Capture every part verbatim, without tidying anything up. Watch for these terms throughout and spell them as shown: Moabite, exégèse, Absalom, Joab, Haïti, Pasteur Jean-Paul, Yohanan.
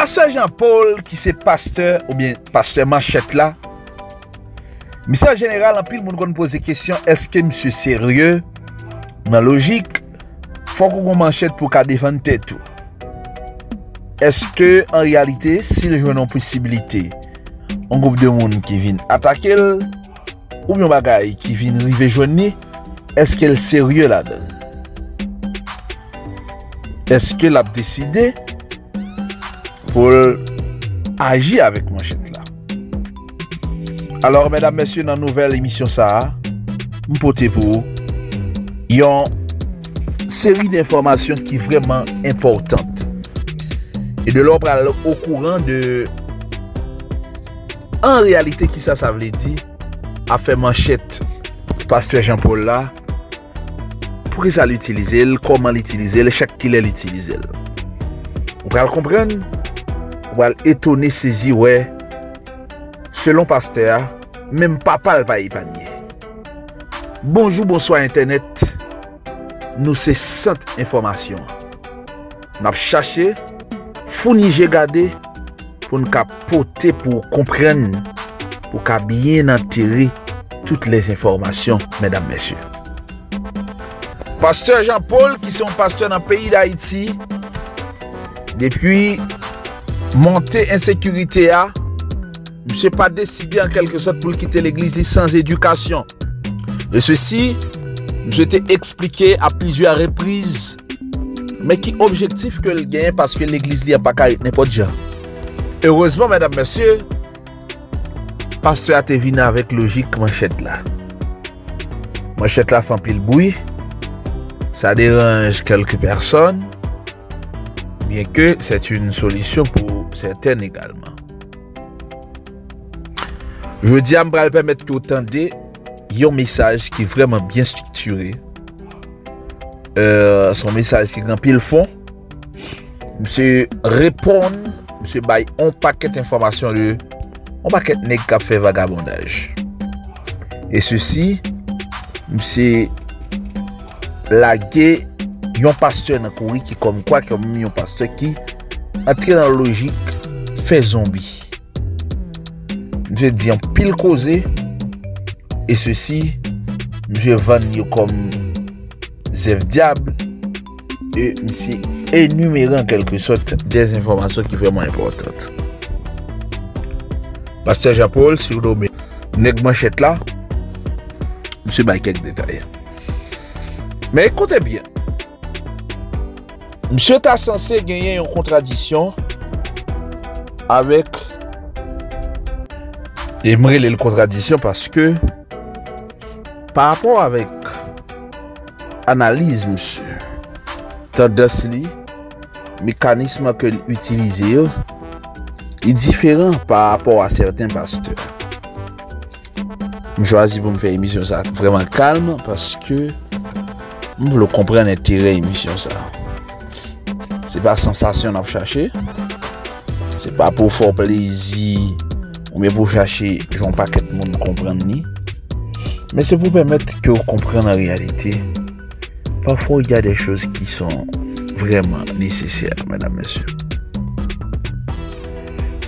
Pasteur Jean-Paul, qui c'est pasteur, ou bien pasteur Manchette là, monsieur en général, en pile, on pose des questions, est-ce que monsieur sérieux, dans logique, faut qu'on manchette pour qu'on défende tout. Est-ce que, en réalité, s'il y a une possibilité, un groupe de monde qui vient attaquer, ou bien bagaille qui vient river joindre, est-ce qu'elle est sérieux là-dedans? Est-ce qu'elle a décidé pour agir avec manchette là? Alors, mesdames, messieurs, dans la nouvelle émission, ça, je vais vous y a une série d'informations qui est vraiment importante. Et de l'ordre au courant de, en réalité, qui ça, ça veut dire, à faire manchette, pasteur Jean-Paul là, pour que ça l'utilise, comment l'utiliser, chaque qui l'utilise. On va le comprendre, on va l'étonner, saisir, ouais. Selon pasteur, même papa le va y panier. Bonjour, bonsoir internet. Nous c'est cent informations. N'a cherché, fourni j'ai gardé pour nous capoter pour comprendre pour qu'a bien enterrer toutes les informations, mesdames, messieurs. Pasteur Jean-Paul qui sont pasteur dans le pays d'Haïti depuis montée insécurité à ne s'est pas décidé en quelque sorte pour quitter l'église sans éducation. De ceci, je t'ai expliqué à plusieurs reprises, mais qui objectif que le gain parce que l'église n'a pas qu'à n'importe quoi. Heureusement, mesdames, messieurs, pasteur a été venu avec logique manchette là. Manchette là fait un pile bruit, ça dérange quelques personnes, bien que c'est une solution pour certaines également. Je dis à me permettre que vous entendez un message qui est vraiment bien structuré. Euh, son message qui est grand pile fond. Monsieur répond, monsieur bail un paquet d'informations de un paquet de nèg qui fait vagabondage. Et ceci, monsieur lagué un pasteur dans courrier qui comme quoi qui mis un pasteur qui entre dans la logique fait zombie. Je dis en pile causé et ceci je vends comme zèf diable et ici énumérer en quelque sorte des informations qui sont vraiment importantes. Pasteur Jean-Paul si vous nommez nèg manchette là monsieur bail quelques détails. Mais écoutez bien. Monsieur t'a censé gagner une contradiction avec et me les contradictions parce que par rapport avec analyse monsieur tendance li mécanisme que l'utiliser est différent par rapport à certains pasteurs. Je choisis pour me faire émission ça vraiment calme parce que vous le comprenez tirer émission ça. C'est pas sensation à chercher. C'est pas pour faire plaisir. Ou bien pour chercher, je ne pas que tout le monde comprenne ni. Mais c'est pour permettre que vous compreniez la réalité. Parfois, il y a des choses qui sont vraiment nécessaires, mesdames, messieurs.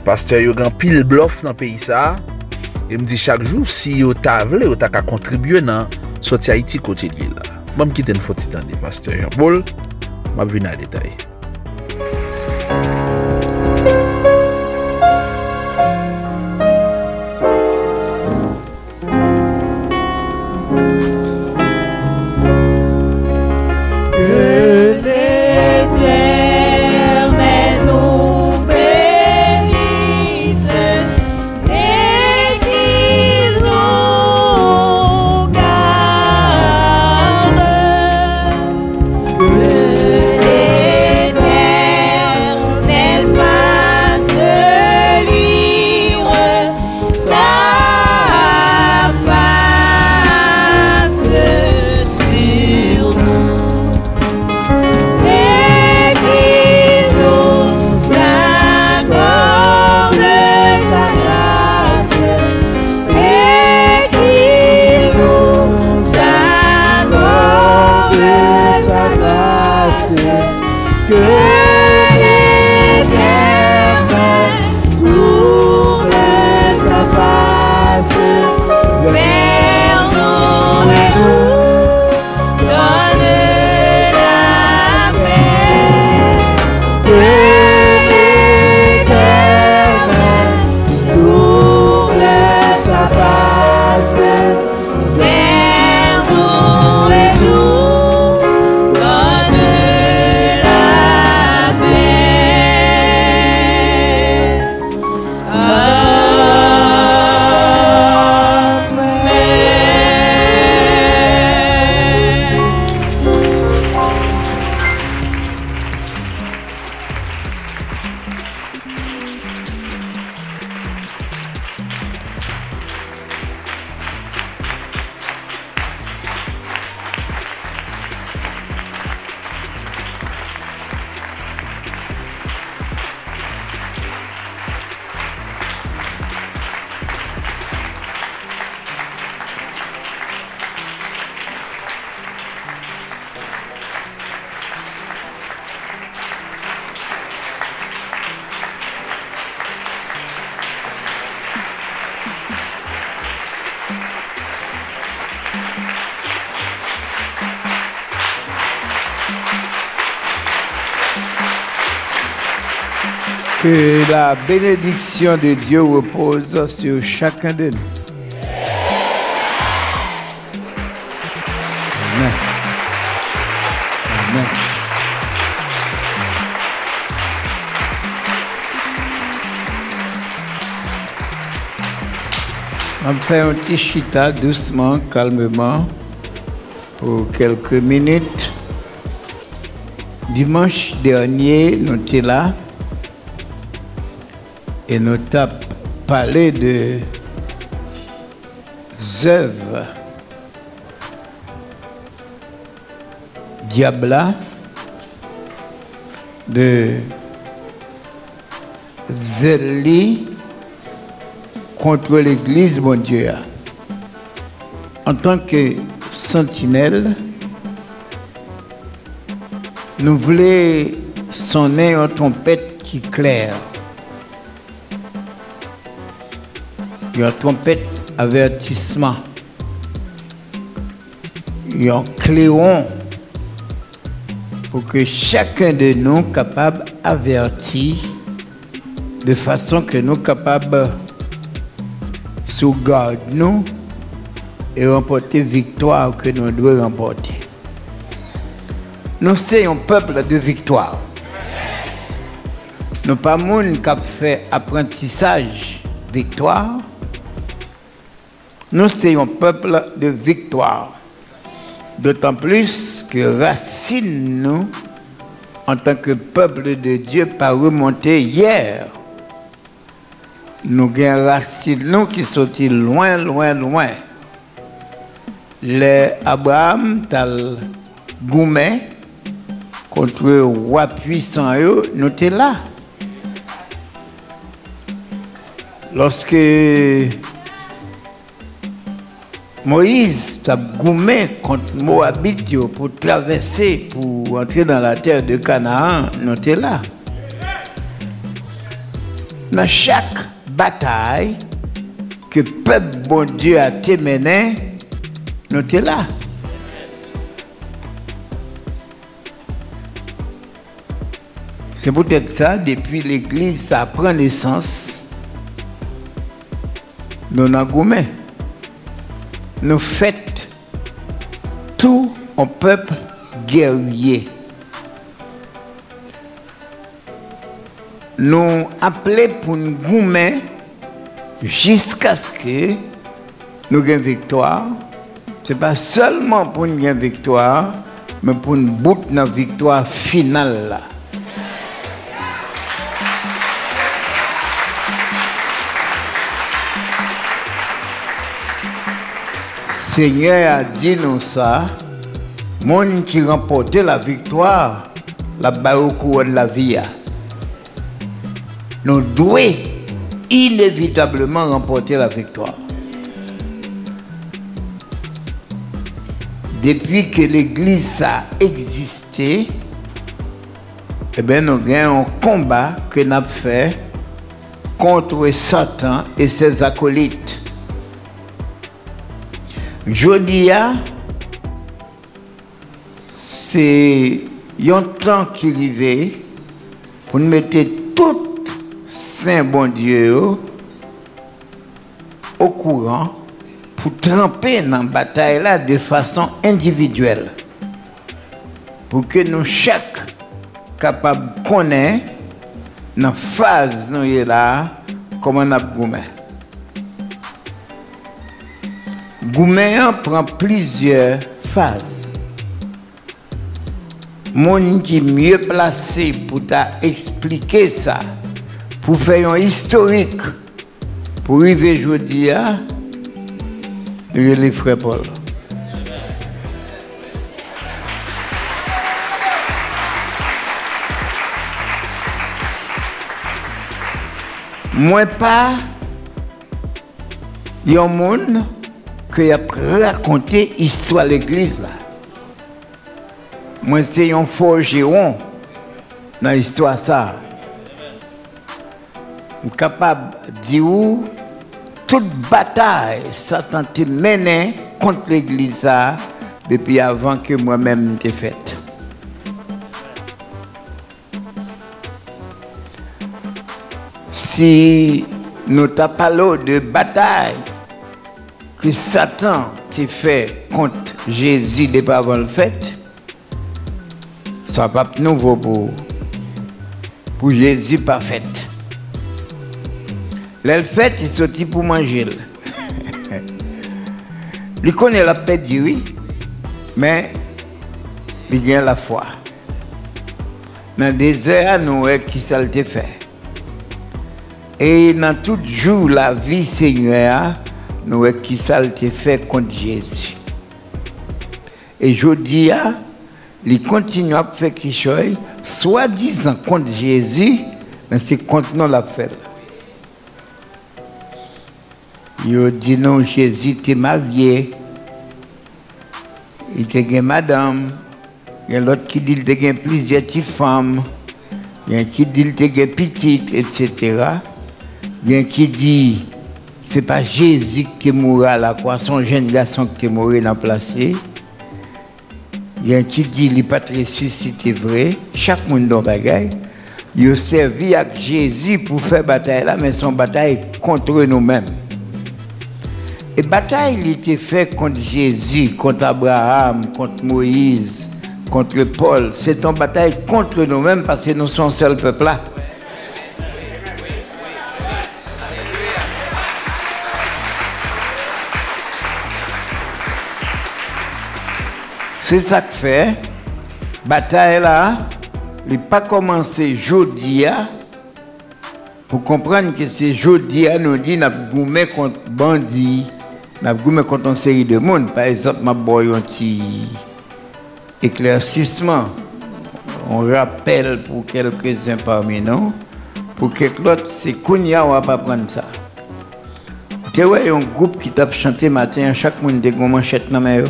Pasteur, il y a grand pile bluff dans le pays. Ça, il me dit chaque jour, si vous avez vous avez contribué dans sortie Haïti quotidien. Je vais quitter une faute de pasteur Jean-Paul. Je vais venir à détail. Que la bénédiction de Dieu repose sur chacun de nous. Amen. Amen. On fait un petit chita doucement, calmement, pour quelques minutes. Dimanche dernier, nous étions là. Et nous avons parlé de œuvres diabla, de zélie contre l'Église, mon Dieu. En tant que sentinelle, nous voulons sonner une trompette qui claire. Une trompette avertissement, un clairon pour que chacun de nous capable avertir de façon que nous capables sauvegarder nous et remporter victoire que nous devons remporter. Nous sommes un peuple de victoire. Nous ne sommes pas des gens qui ont fait apprentissage victoire. Nous sommes un peuple de victoire. D'autant plus que racine, nous, en tant que peuple de Dieu, par remonter hier. Nous avons racine, nous, qui sont loin, loin, loin. Les Abraham, tal Goumé, contre le roi puissant, nous sommes là. Lorsque Moïse t'a goumé contre Moabite pour traverser, pour entrer dans la terre de Canaan, nous sommes là. Dans chaque bataille que le peuple bon Dieu a mené, nous sommes là. C'est peut-être ça, depuis l'Église, ça prend naissance. Nous sommes goumé. Nous faisons tout un peuple guerrier. Nous appelons pour nous gommer jusqu'à ce que nous ayons victoire. Ce n'est pas seulement pour nous gagner victoire, mais pour nous battre dans la victoire finale. Seigneur a dit nous ça, monde qui remportait la victoire, la barre au cours de la vie. Nous devons inévitablement remporter la victoire. Depuis que l'Église a existé, eh bien, nous avons un combat que nous avons fait contre Satan et ses acolytes. Jodia, c'est un temps qui arrive pour nous mettre tout Saint bon Dieu au courant pour tremper dans la bataille là de façon individuelle. Pour que nous chaque capable de connaître dans la phase nous est là, comment nous avons. Gouméen prend plusieurs phases. Mon qui est mieux placé pour t'expliquer ça, pour faire un historique, pour arriver aujourd'hui à les frères Paul. Moi pas, il y a un monde que y a raconté l'histoire de l'Église là. Moi c'est un forgeron dans l'histoire ça. Je suis capable de dire où toute bataille Satan a mené contre l'Église ça depuis avant que moi-même n'étais faite. Si nous parlons de bataille que Satan t'a fait contre Jésus de pas avoir le fait, ce n'est pas nouveau pour, pour Jésus pas fait. Le fait, il sortit pour manger. Il connaît la paix, oui, mais il gagne la foi. Dans des heures, nous voyons qui ça le fait. Et dans tout jour, la vie Seigneur, nous voyons qui ça le fait contre Jésus. Et je dis, il continue à faire quelque chose, soi-disant contre Jésus, mais c'est contre nous la fait. Il dit non, Jésus t'es marié, il était madame, il y a l'autre qui dit qu'il était plusieurs petites femmes, il y a qui dit qu'il était petite, et cetera. Il y a qui dit c'est pas Jésus qui est mort à la croix, son jeune garçon qui est mort dans placé. Il y a qui dit qu'il n'est pas ressuscité vrai, chaque monde dans bagaille. Il a servi avec Jésus pour faire bataille là, mais son bataille contre nous-mêmes. Et bataille, il était fait contre Jésus, contre Abraham, contre Moïse, contre Paul. C'est une bataille contre nous-mêmes parce que nous sommes seul peuple là. C'est ça que fait. Bataille là, il n'a pas commencé jeudi. Pour comprendre que c'est jeudi, nous dit nous avons contre les bandits. Je suis contre une série de monde. Par exemple, je vais un petit éclaircissement. On rappelle pour quelques-uns parmi nous. Pour quelques autres, c'est qu'on y a, on ne va pas prendre ça. Tu vois, il y a un groupe qui tape chanter matin, chaque monde a une manchette dans la main.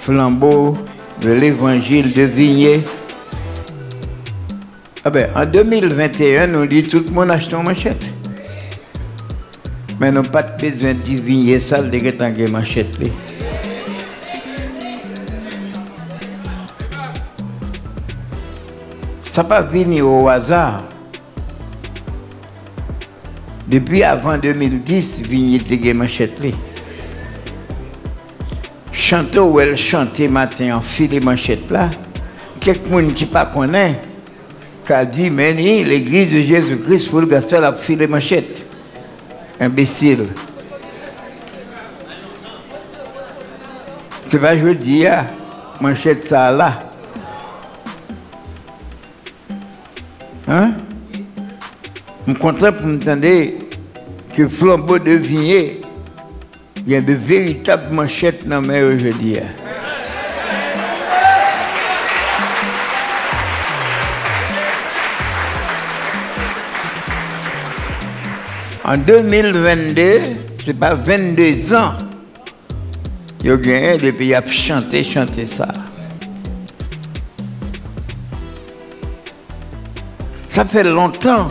Flambeau de l'évangile de Vigné. Ah ben, en deux mille vingt et un, on dit tout le monde achète une manchette. Mais nous n'avons pas besoin de vigner ça, de gâter une manchette. Ça pas venir au hasard. Depuis avant deux mille dix, vigner de manchette. Chanter ou elle chantait matin en filet manchette là. Quelqu'un qui ne pas connaît, qui a dit, mais l'église de Jésus-Christ pour le gaston a filé manchette. Imbécile. C'est pas jeudi, hein? Manchette ça là. Hein? Je suis content pour m'entendre que flambeau de vigné, il y a de véritables manchettes dans mes aujourd'hui. En deux mille vingt-deux, c'est pas vingt-deux ans. Il y a gagné depuis il a chanté, chanté ça. Ça fait longtemps.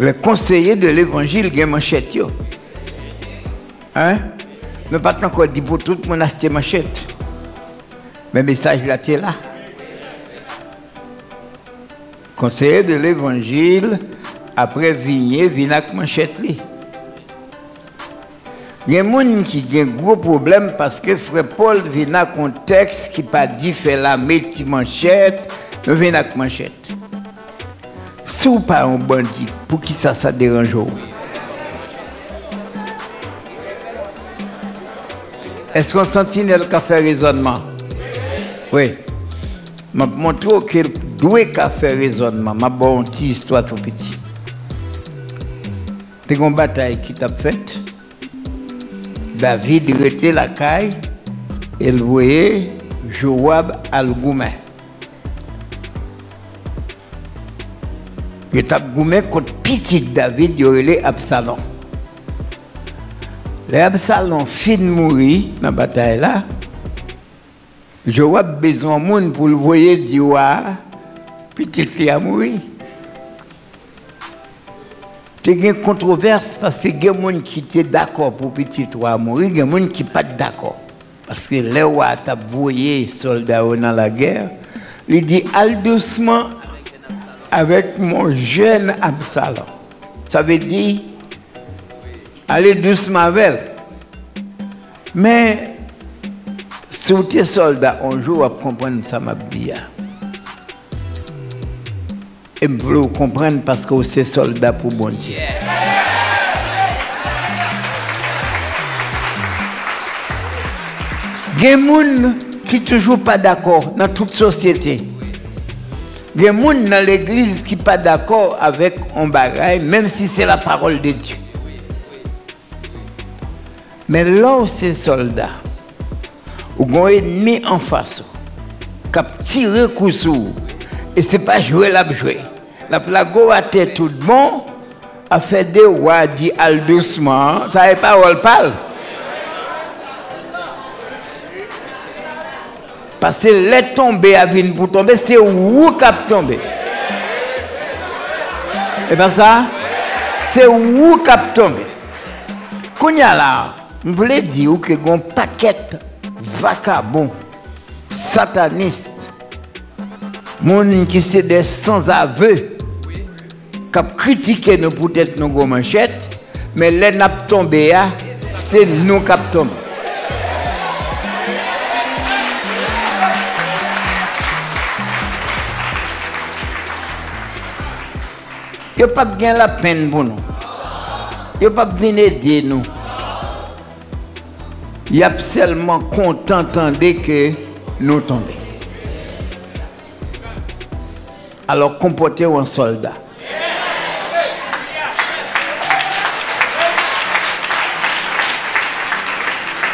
Les conseillers de l'évangile gagnent manchette. Hein? Ne pas encore dit pour tout le monde acheter manchette. Mais le message là, t'es là. Conseiller de l'évangile, après vigner, vigner avec manchette. Il y a des gens qui ont un gros problème parce que Frère Paul vient avec un texte qui n'a pas dit faire la métier manchette, mais vient avec manchette. Si vous pas un bandit, pour qui ça, ça dérange? Est-ce qu'on sentinelle qui a fait raisonnement? Oui. Je vais vous montrer que doué qu'à faire raisonnement. Ma bonne petite histoire tout petit. C'est une bataille qui t'a faite. David était la caille et le voyait Joab al-Goumen. Il t'a goumé contre petit David, il relait Absalom. Les Absalom fin mourir dans la bataille là. Joab besoin monde pour le voyer dire petite fille a mouru. Il y a une controverse parce qu'il y a des gens qui étaient d'accord pour petite fille a mouru, il y a des gens qui ne sont pas d'accord. Parce que les rois ont voyé les soldats dans la guerre, Il dit al doucement avec mon jeune Absalom. Ça veut dire aller doucement avec elle. Mais si vous êtes soldat, un jour, vous comprenez ça, m'a dit. Et vous comprenez parce que vous êtes soldat pour bon Dieu. Il y a des gens qui ne sont toujours pas d'accord dans toute société. Il y a des gens dans l'église qui ne sont pas d'accord avec un bagage, même si c'est la parole de Dieu. Mais là où ces soldats, où ils ont un ennemi en face, qui a tiré le coup sur eux, et ce n'est pas jouer, la jouer. La plago a été tout bon, a fait des rois, dit al doucement, ça n'est pas où elle parle. Parce que les tomber à venir pour tomber, c'est où qui a tombé. Et bien ça, c'est où qui a tombé. Quand il y a là, je voulais dire que y a un paquet vagabond, sataniste, monde qui sont des sans-aveux, qui critiquent nos peut-être nos manchettes, mais les n'a pas tombé, c'est nous qui avons tombé. Il n'y a pas de la peine pour nous. Il n'y a pas de aider nous. Il y a seulement content que nous tombons. Alors comportez-vous en soldat.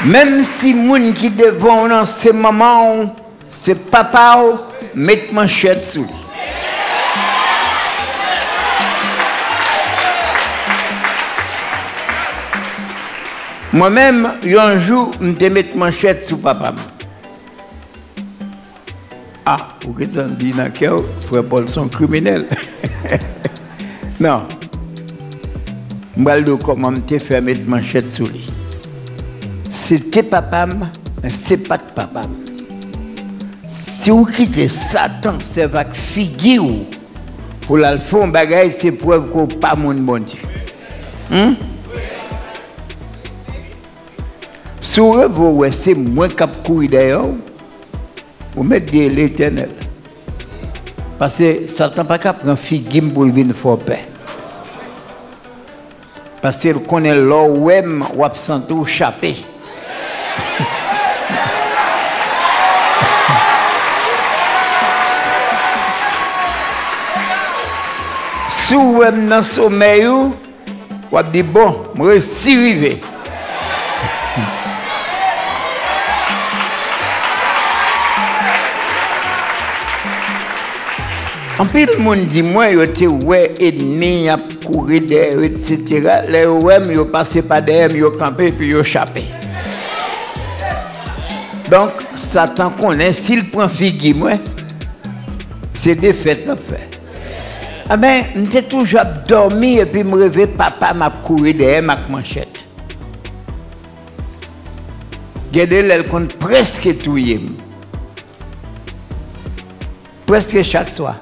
Même si les gens qui devant nous, c'est maman, c'est papa, mettez manchette sous lui. Moi-même, un jour, je me mets manchette sur papa. Ah, vous êtes en dit que frère Paul sont criminels. Non. Je me dis comment je fais mettre manchette sur lui. C'était papa, mais ce n'est pas de papa. Si vous quittez Satan, c'est votre figure. Pour la faire un bagage, c'est pour que vous n'êtes pas mon bon Dieu. Hum? Si vous voyez, c'est moins qu'à courir d'ailleurs, vous mettez l'éternel. Parce que Satan n'a pas qu'à prendre figuine pour venir faire paix. Parce qu'il connaît l'homme ou absent ou chapé. Si vous êtes dans le sommeil, vous avez dit bon, je vais s'y arriver. En plus, le monde dit, moi, je suis ennemi, je courais derrière, et cetera. Les O M, je passais pas derrière, je campais, puis je chapais. Donc, Satan connaît, s'il prend figue, moi, c'est des fêtes là fait. Ah ben, j'ai toujours dormi, et puis je me réveille, papa m'a couru derrière, ma manchette. Regardez, elle compte presque tout. Presque chaque soir.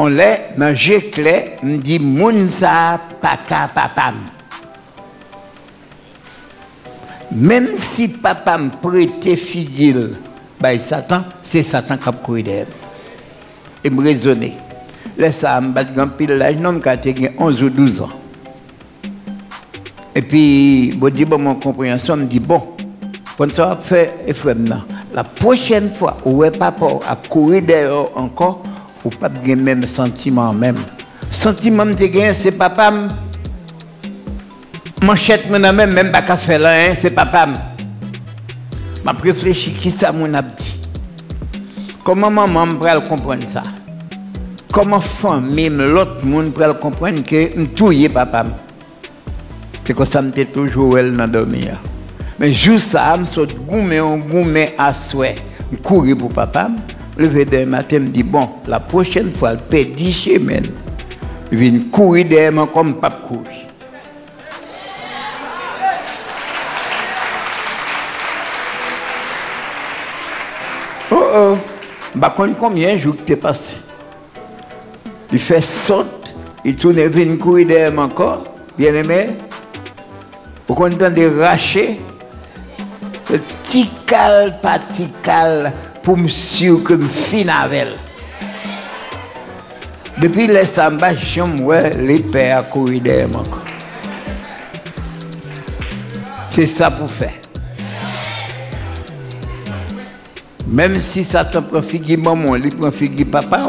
On l'a mangé clé, on dit Mounsa Paka Papam. Même si papa me prêtait figure, bah, Satan, c'est Satan qui a couru derrière. Et me raisonner. Laisse-moi me battre grand pile l'âge, non, quand tu as onze ou douze ans. Et puis, je dis, bon, mon compréhension, me dit, bon, pour ça, faire et faire maintenant. La prochaine fois, où est papa a couru derrière encore, ou pas de même sentiment même. Sentiment de gagner, c'est papa. Manchette, mon même, même pas qu'à faire là, hein, c'est papa. Je réfléchis qui ça mon abdi. Comment maman peut comprendre ça? Comment famille, l'autre monde peut comprendre que je touille papa? C'est que ça me fait toujours elle dans dormir. Mais juste ça, je suis goumé, goumé à souhait. Je courais pour papa. Levé d'un matin, je me dis, bon, la prochaine fois, le pédi chez moi, je viens courir derrière moi comme papa courir. Oh, euh, bah, combien de jours que tu es passé. Il fait saute, il tourne et vient courir derrière encore, bien aimé. Au content de racher, le petit cal, petit cal, pour me suivre que me fine avec elle. Depuis les samba, je me les pères courir derrière encore. C'est ça pour faire. Même si ça te profite de maman, il profite de papa,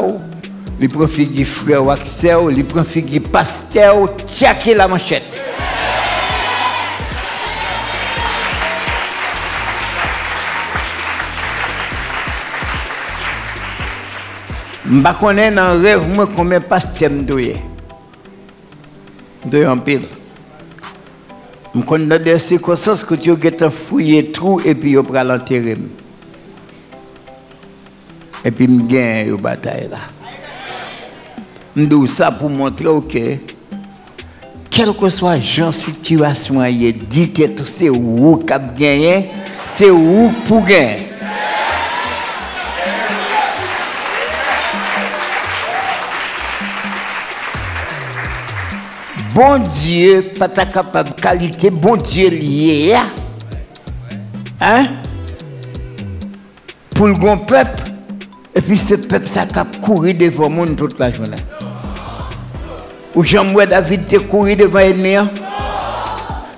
il profite de frère ou axel, il profite de pasteur, tchaké la manchette. Je ne sais pas dans le rêve moi combien de pasteurs je suis. Je suis en pile. Je connais des circonstances que tu as fouillé trou et puis tu as l'enterré. Et puis je gagne la bataille là. Je dis ça pour montrer que, quelle que soit la situation, dit que c'est où qui a gagné, c'est où pour gagner. Bon Dieu, pas ta capable de qualité, bon Dieu lié. Hein? Pour le grand peuple, et puis ce peuple ça cap courir devant le monde toute la journée. Ou Jean-Moi David te courir devant l'ennemi.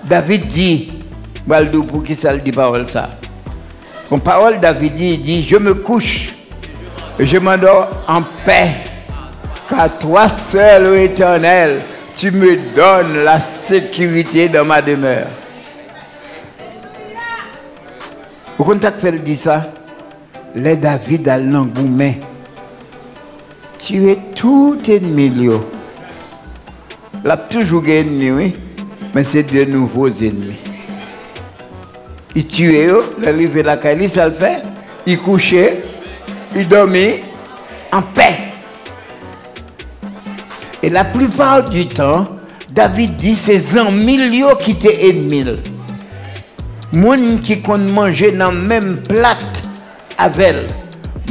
David dit, Baldou pour qui ça le dit parole ça. Comme parole David dit, il dit, je me couche et je m'endors en paix. Car toi seul, ô Éternel, tu me donnes la sécurité dans ma demeure. Au contact, elle dit ça. Les David à l'engouement. Tu es tout ennemi. Il a toujours des ennemis, oui. Mais c'est de nouveaux ennemis. Il tuait, il a levé la caille, ça le fait. Il couchait, il dormait en paix. Et la plupart du temps, David dit c'est en milieu qui t'est ennemi. Moun qui compte manger dans même plate avec elle.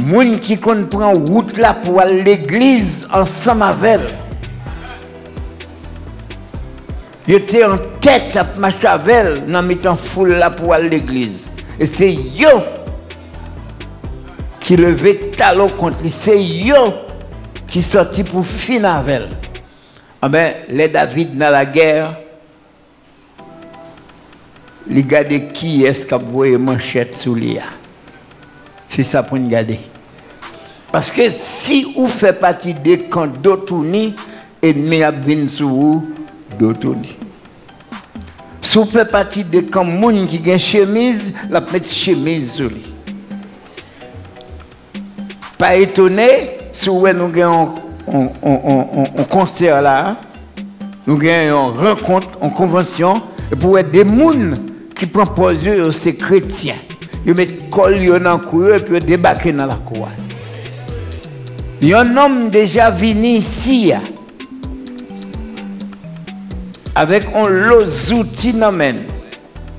Moun qui compte prendre route là pour aller l'église ensemble avec elle. J'étais en tête à marcher avec elle dans mettant foule là pour aller l'église. Et c'est yo qui levait talon contre lui. C'est yo qui sortit pour finir avec elle. Ah ben, les David dans la guerre, les gars de qui est-ce qu'a voué manchette sous l'I A. C'est ça pour nous garder. Parce que si vous faites partie des camps d'Otouni, ennemi a bien sous vous d'Otouni. Si vous faites partie des camps moun qui gagne chemise, la petite chemise sous lui. Pas étonné. Si nous avons un concert là, nous avons une rencontre, une convention, et pour des gens qui proposent aux chrétiens, ils mettent le col dans le courant et puis ils débarquent dans la cour. Il y a un homme déjà venu ici, avec un lot d'outils dans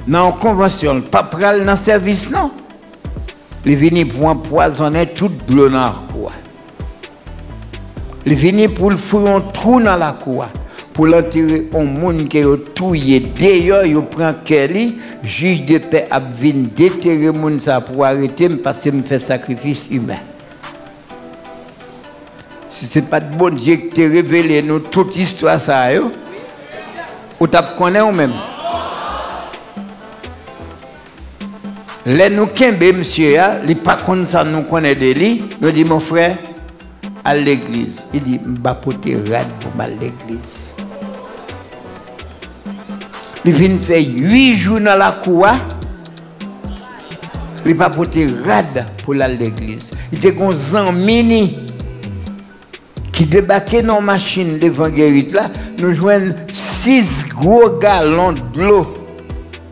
la convention, pas pour aller dans le service, non. Il est venu pour empoisonner tout le dans la cour. Il vient pour le faire un trou dans la cour, pour l'enterrer au monde qui est tout. D'ailleurs, il prend Kelly, juge de paix, à venir déterrer le monde pour arrêter, parce qu'il me fait sacrifice humain. Si ce n'est pas de bon Dieu qui t'a révélé nous toute l'histoire, ça, ou tu connais ou même. Les nous connaissons, monsieur, il n'est pas comme ça, nous connaissons de lui. Nous dit mon frère, à l'église. Il dit, m'bapoté rad pour mal l'église. Il vient faire huit jours dans la cour. Il m'bapoté rad pour aller l'église. Il était qu'on mini qui débarquait dans la machine devant Guérite là. Nous joignons six gros gallons de l'eau.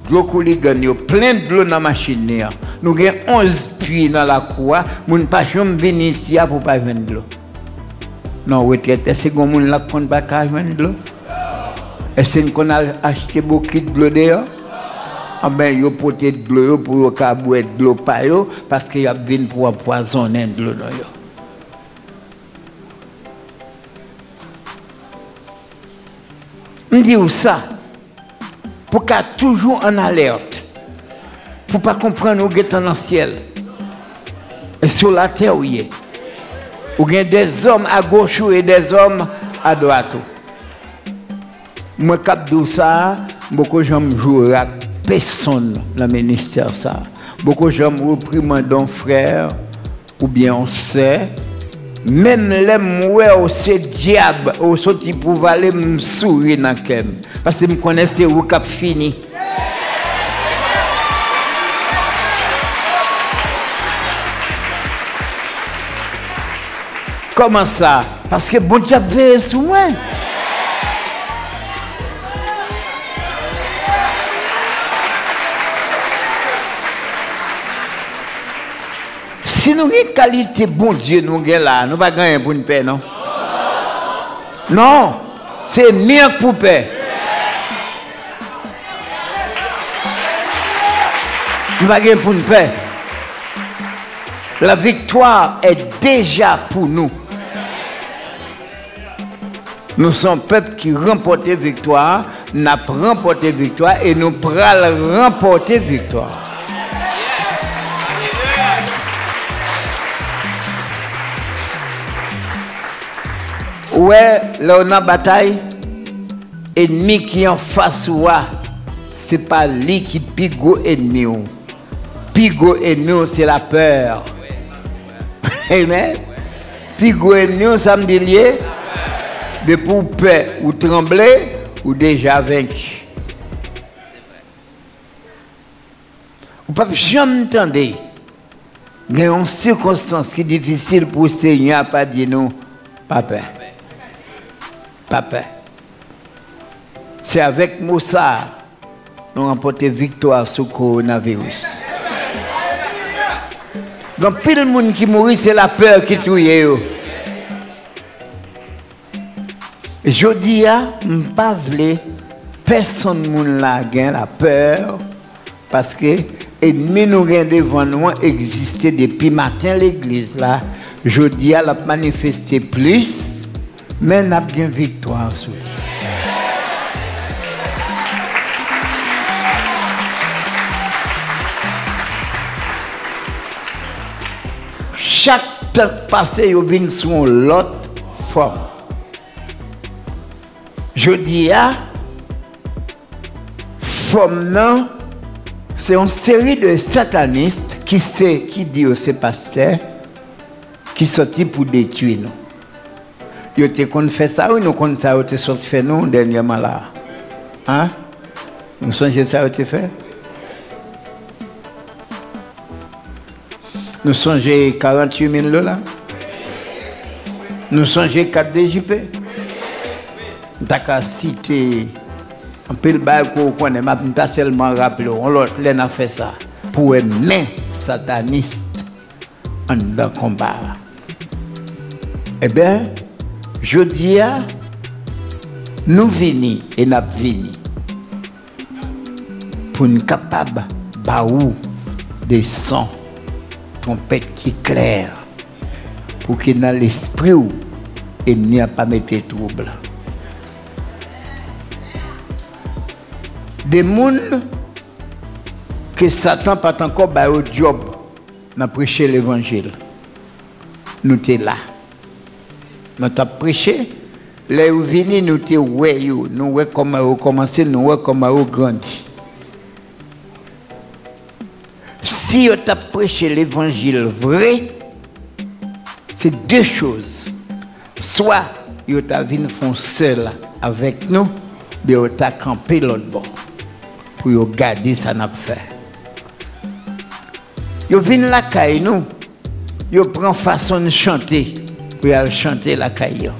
De l'eau coulée gagne. Plein de l'eau dans la machine. Nous avons onze puits dans la cour. Nous ne pouvons pas venir ici pour ne pas vendre de l'eau. Non, retraité, c'est comme nous n'avons pas acheté de l'eau. Est-ce qu'on a acheté beaucoup de l'eau dehors? ben yo poté de l'eau pour yo kaboué de l'eau pa yo parce qu'il y a vinn pour empoisonner de l'eau non yo. On dit ça pour qu'à toujours en alerte. Pour pas comprendre où est dans le ciel. Et sur la terre où il est. Où il y a des hommes à gauche et des hommes à droite. Moi, cap de ça, beaucoup de gens jouent à personne dans le ministère. Ça. Beaucoup de gens reprimandent un frère, ou bien on sait. Même les mouais, c'est diable, au sorti pour aller me sourire dans le parce que je connais c'est où cap fini. Comment ça? Parce que bon Dieu veille sur moi. Si nous avons une qualité bon Dieu, nous avons là, nous ne pouvons pas gagner pour une paix, non? Non, c'est mieux pour paix. Nous ne pouvons pas gagner pour une paix. La victoire est déjà pour nous. Nous sommes peuple qui remporte victoire, n'a pas remporté victoire et nous prenons remporter victoire. Ouais, là on a bataille, ennemi qui en face ou c'est pas lui qui pigo ennemi ou. Pigo ennemi c'est la peur. Amen. Pigo ennemi ça me dit lié. De pour paix ou trembler ou déjà vaincu. Vous ne pouvez jamais entendre. Il y a une circonstance qui est difficile pour le Seigneur, pas dire non, pas peur. Pas peur. C'est avec Moussa nous remporté victoire sur le coronavirus. Dans pile de monde qui mourit, c'est la peur qui touille. Je dis à pas vle, personne moun la gagne la peur parce que ennemi nous gagne devant nous existait depuis matin l'église là. Je dis à la manifester plus mais n'a bien victoire sur. Chaque temps passé yo vinn sous l'autre forme. Je dis à Fomnan, c'est une série de satanistes qui sait, qui dit aux pasteurs, qui sortit pour détruire nous. Ils ont fait ça, ou nous ont ça, ils ont fait nous dernièrement là. Hein? Nous songez ça, ils ont fait? Nous songez quarante-huit mille dollars? Nous songez quatre D J P? T'as cité un peu le bail qu'on connaît, mais t'as seulement rappelé, on l'autre a fait ça pour aimer sataniste en dans le combat. Eh bien, je dis à nous venons et nous venons pour nous capables de des sons, trompettes qui clairent, pour que dans l'esprit et il n'y a pas de trouble. Des gens que Satan n'a pas encore fait au job dans prêcher l'évangile. Nous sommes là. Nous avons prêché. Les gens venus, nous sommes là. Nous sommes comment nous commencé, nous sommes comment nous grandi. Si vous avez prêché l'évangile vrai, c'est deux choses. Soit vous avez venu seul avec nous, et vous avez campé l'autre bord. Pour garder ça n'a pas fait. Ils viennent la caille nous, ils prennent façon de chanter pour aller chanter la caille.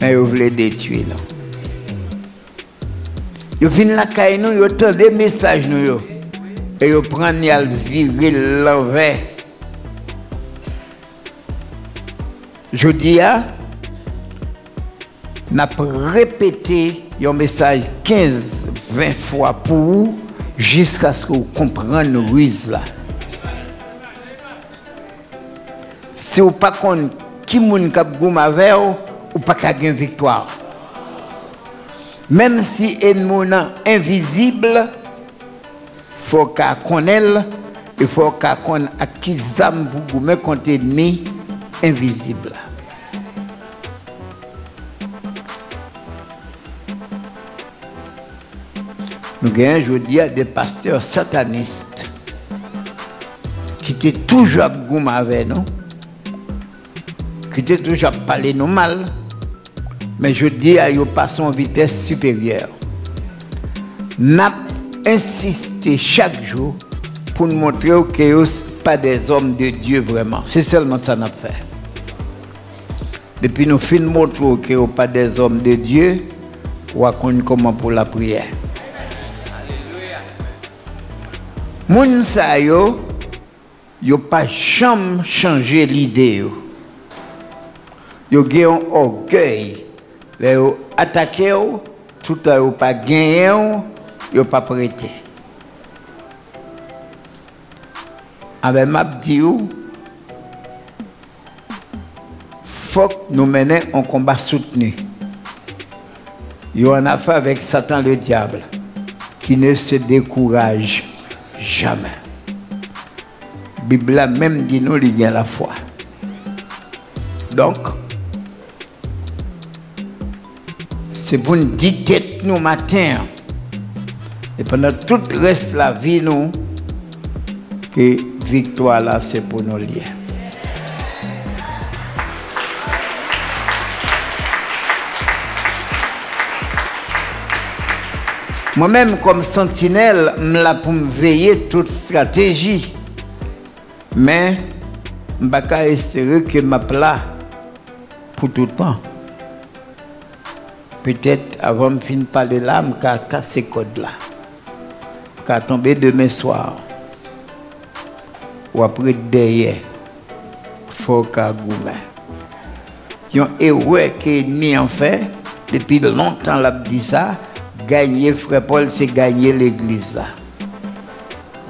Mais ils veulent détruire nous. Ils viennent la caille nous, ils entendent des messages nous et ils prennent et ils virent l'envers. Je dis à, n'a pas répété. Il y a un message quinze, vingt fois pour vous, jusqu'à ce que vous compreniez le ruse là. Si vous ne comprenez pas qui moun kap goum avec vous, vous ne pouvez pas gagner victoire. Même si elle est invisible, il faut qu'elle connaisse, il faut qu'elle connaisse à qui zame pour me compter ennemi invisible. Nous avons, je dis, des pasteurs satanistes qui étaient toujours avec nous, qui étaient toujours parlé nous mal, mais je dis, ils passent en vitesse supérieure. Nous avons insisté chaque jour pour nous montrer que nous ne sommes pas des hommes de Dieu vraiment. C'est seulement ça que nous avons fait. Depuis nous finissons montrer que nous ne sommes pas des hommes de Dieu, nous racontons comment pour la prière. Moun sa yo, yo pas jamais changé l'idée. Yo gen un orgueil. Le yo attaqué, tout a yo pas gagné, yo pas prêté. Avec ma dit ou, faut que nous menions un combat soutenu. Yo en affaire avec Satan le diable, qui ne se décourage jamais. La Bible même dit nous il y a la foi. Donc, c'est pour nous dire nous matin et pendant tout le reste de la vie nous que victoire là c'est pour nous lier. Moi-même, comme sentinelle, je suis pour veiller toute stratégie. Mais je ne peux pas espérer que je suis là pour tout le temps. Peut-être avant de finir par parler là, je vais casser ce code-là. Je vais tomber demain soir. Ou après derrière, il faut que je goûte. Il y a un héros qui est mis en fait, depuis longtemps, l'a dit ça. Gagner, frère Paul, c'est gagner l'église là.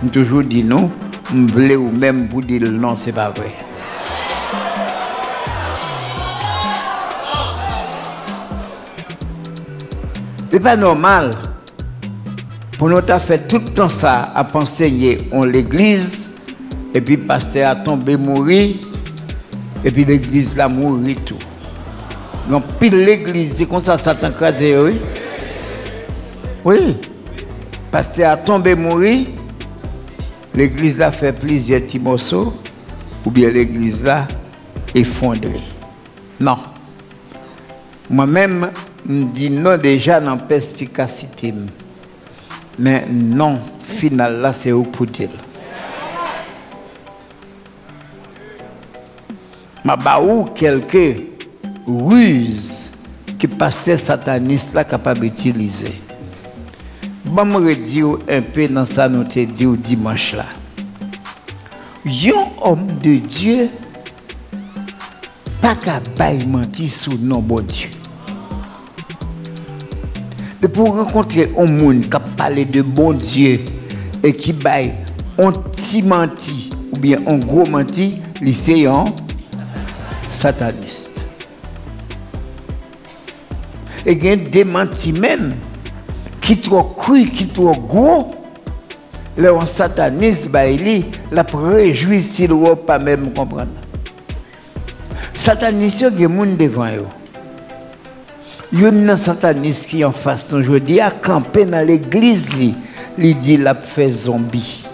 Je toujours dit non, je voulais ou même vous dire non, c'est pas vrai. C'est pas normal pour nous faire fait tout le temps ça à penser on l'église et puis pasteur a tombé mourir et puis l'église là mourir tout. Donc puis l'église c'est comme ça Satan crase oui. Oui, parce que à tomber mourir, l'église a fait plusieurs petits morceaux, ou bien l'église a effondré. Non. Moi-même, je dis non déjà dans la perspicacité. Mais non, final là, c'est au poutil. Ma baou quelques ruses que pasteur sataniste là capable d'utiliser. Je me redis un peu dans ça nous te dit dimanche là. Un homme de Dieu pas capable de mentir sous nom bon Dieu. Mais pour rencontrer un monde qui parle de bon Dieu et qui baille un petit menti ou bien un gros menti, c'est un sataniste. Et il y a des mentis même. Qui trop cru, qui trop gros, le sataniste, il la réjouit s'il ne pas même comprendre. Sataniste, il y a des gens devant eux. Il y a des satanistes qui en face aujourd'hui à camper dans l'église, il dit qu'il fait zombie.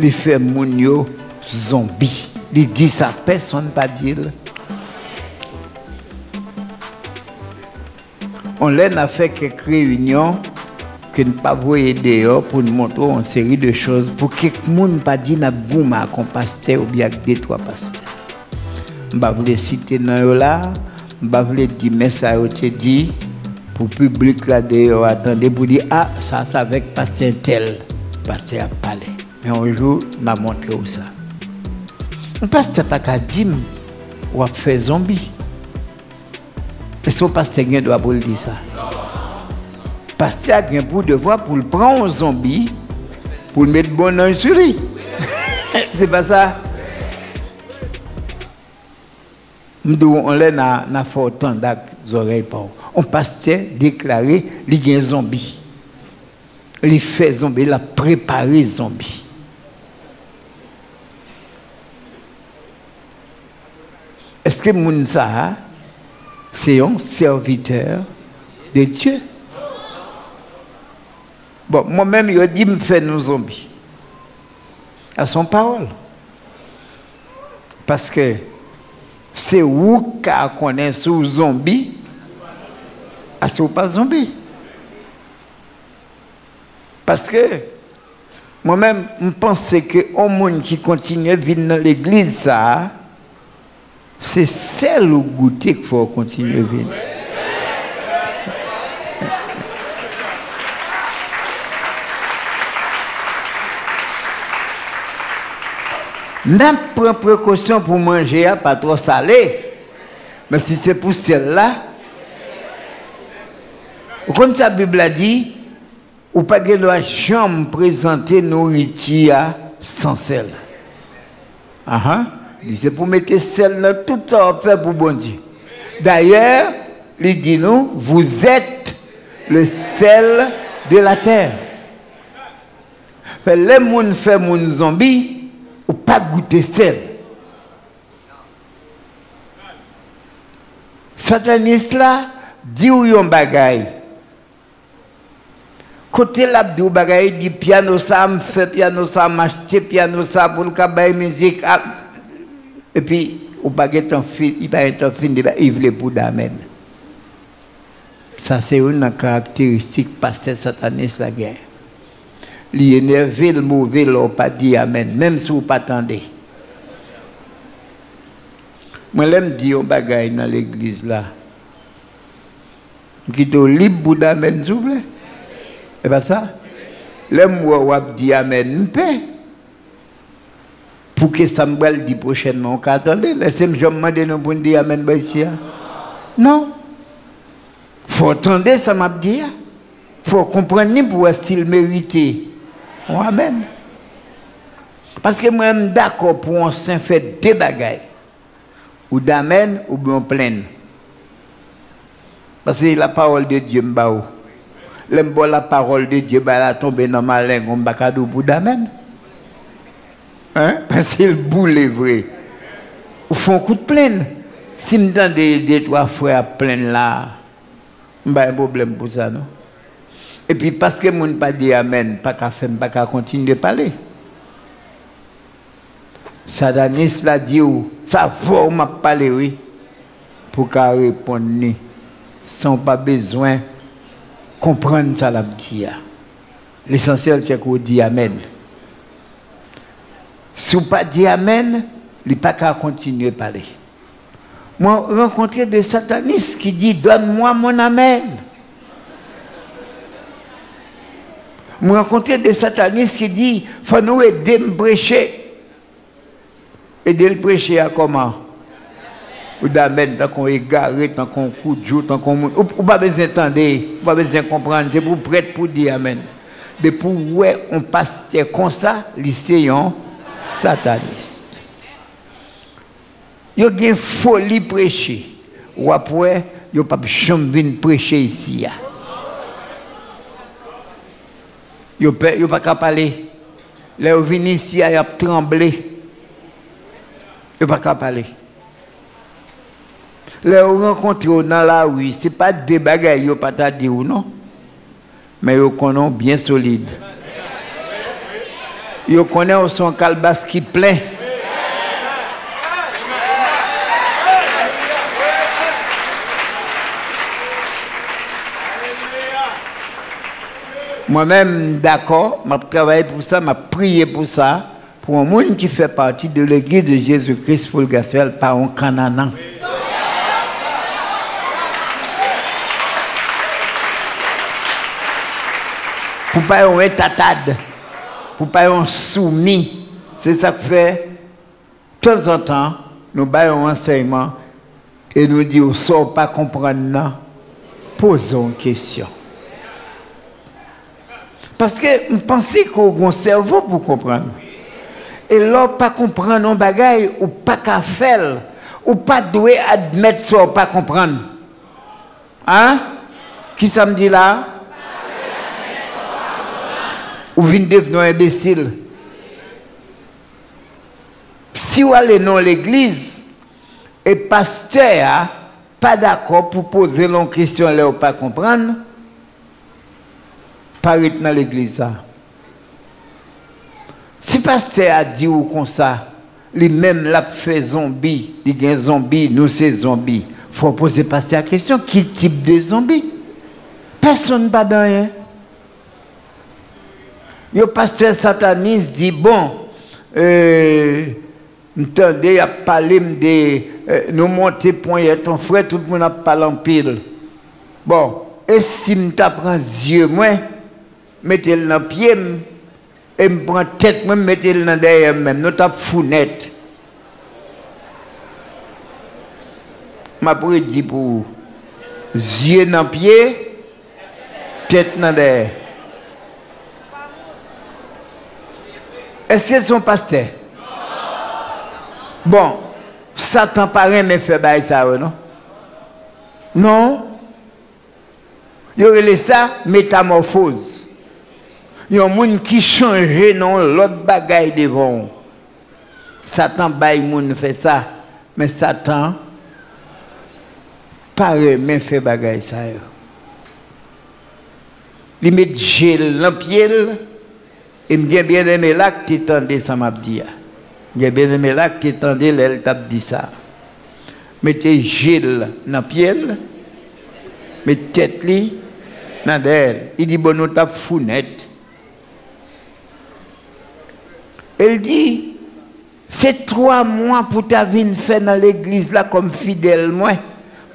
Il fait mounio zombie. Il dit ça, personne ne pas dire. On a fait quelques réunions que nous pas voyé dehors pour nous montrer une série de choses pour que quelqu'un ne pas dire n'a boum à qu'on pasteur ou bien des trois pasteurs. Je ne vais citer dans là, je ne vais dire mais ça a été dit pour le public là dehors attendez pour dire ah ça c'est avec pasteur tel, pasteur a parlé. Mais un jour, m'a montré ça. Un pasteur pas qu'à dire ou à faire zombie. Est-ce que le pasteur doit dire ça? Pasteur a un pour devoir pour le prendre un zombie, pour le mettre bon oeil sur lui. C'est pas ça? On a fort tant d'oreilles. On pasteur déclaré qu'il y a un zombie. Il fait zombie, il a préparé zombie. Est-ce que Mounsa, c'est un serviteur de Dieu? Bon, moi-même, il a dit me faire nos zombies. À son parole. Parce que c'est où qu'on est sous zombie, à ce pas zombie. Parce que moi-même, je pensais que au monde qui continue à vivre dans l'église, ça, c'est celle où goûter qu'il faut continuer à vivre. Même prendre précaution pour manger, pas trop salé. Mais si c'est pour celle-là, comme la Bible a dit, ou pas que la jambe présenter nourriture sans sel. Ah uh ah. -huh. C'est pour mettre sel dans tout ça on fait pour bon Dieu. D'ailleurs, il dit nous, vous êtes le sel de la terre. Fait les gens font mon zombie ou pas goûter sel. Sataniste là dit ou yon bagaille. Côté l'abdou bagaille dit piano ça me fait piano ça m'acheter piano ça pour le cabaye musique. Et puis, il va être en fin, il va être en fin, il veut le Bouddha même. Ça, c'est une caractéristique passée sataniste la guerre. Il énerve le mauvais, il n'a pas dit Amen, même si vous n'attendez pas. Moi, je me dis aux bagailles dans l'église là. Qui te libre Bouddha Amen, s'il vous plaît. C'est pas ça? L'homme qui a dit Amen, paix. Pour que Samuel dise prochainement, attendez, laissez-moi demander nous pour dire Amen. Non. Il faut attendre ça m'a dit. Il faut comprendre pour s'il mérite. Amen. Parce que moi, je suis d'accord pour qu'on s'en fait deux bagailles. Ou d'amen ou bien pleine. Parce que la parole de Dieu m'a dit. L'aime la parole de Dieu, elle a tombé dans ma langue, on ne peut pas dire d'amen. Hein? Parce qu'il boule vrai. Ils font un coup de plaine. Si je donne des trois frères pleines là, je n'ai pas de problème pour ça. Non? Et puis parce que les gens ne pas dire Amen, pas qu'à faire, pas qu'à continuer de parler. Sadanis l'a dit, ça faut m'a parler, oui. Pour qu'à répondre, sans pas besoin de comprendre ça. L'essentiel, c'est qu'on dit Amen. Si vous ne dites pas dit Amen, il n'y a pas qu'à continuer à parler. Moi, j'ai rencontré des satanistes qui disent « Donne-moi mon Amen ». J'ai rencontré des satanistes qui disent « Faut nous aider à prêcher ». Aider à prêcher à comment? Ou d'amen, tant qu'on est égaré, tant qu'on coûte du jour, tant qu'on... Ou pas besoin d'entendre, ou pas besoin de comprendre, c'est pour prêtre pour dire Amen. Mais pour où on passe comme ça, lycéen, sataniste. Yo gen folie prêcher. Ou après, yo pas jamais venir prêcher ici. Yo pe, yo pas capable parler. Là vinn ici, y a tremblé. Yo pas capable parler. Là rencontre dans la rue, c'est pas des bagailles yo pas t'a dit ou non. Mais yo connaît bien solide. Yo connaît son calbas qui plein. Moi-même, d'accord, je travaille pour ça, je prie pour ça, pour un monde qui fait partie de l'église de Jésus-Christ pour le gospel par un Canaan. Pour ne pas être un tatade. Pour ne pas être soumis. C'est ça que fait, de temps en temps, nous baillons un enseignement et nous disons, si on ne peut pas comprendre, posons une question. Parce que je pense qu'on a un cerveau pour comprendre. Et l'on pas comprendre un bagage ou pas qu'à faire, ou pas doué admettre ce qu'on pas comprendre. Hein? Qui ça me dit là? Ou venez devenir imbécile. Si vous allez dans l'église, et pasteur pas d'accord pour poser une question là ou pas comprendre, pas rester dans l'église. Si pasteur a dit ou comme ça, lui-même l'a fait zombie, il y a un zombie, nous c'est zombie. Il faut poser pasteur la question, quel type de zombie? Personne pas dans rien. Le pasteur sataniste dit, bon, euh, m'tende, il a parlé de euh, nous monter point, ton frère, tout le monde a parlé en pile. Bon, et si m'tapprends les yeux, moi, mettez-le dans le pied, et m'prends la tête, moi, mettez-le dans derrière, même, nous tapons founette. Ma prédit pour les yeux dans le pied, tête dans derrière. Est-ce qu'ils sont pasteurs? Bon, Satan paraît mais fait bail ça, non? Non. Il y aurait ça, métamorphose. Il y a un monde qui change, non, l'autre bagaille devant. Satan bail monde fait ça, mais Satan paraît mais fait bail ça. Il met gel dans le pied. Et je bien aimé là que tu tendais ça m'a dit. Je bien aimé là que tu tendais elle t'a dit ça. Mettez Gilles dans la pielle, mettez tête li dans elle. Il dit bon, nous t'as founette. Elle dit, c'est trois mois pour ta vie faire dans l'église là comme fidèle moi,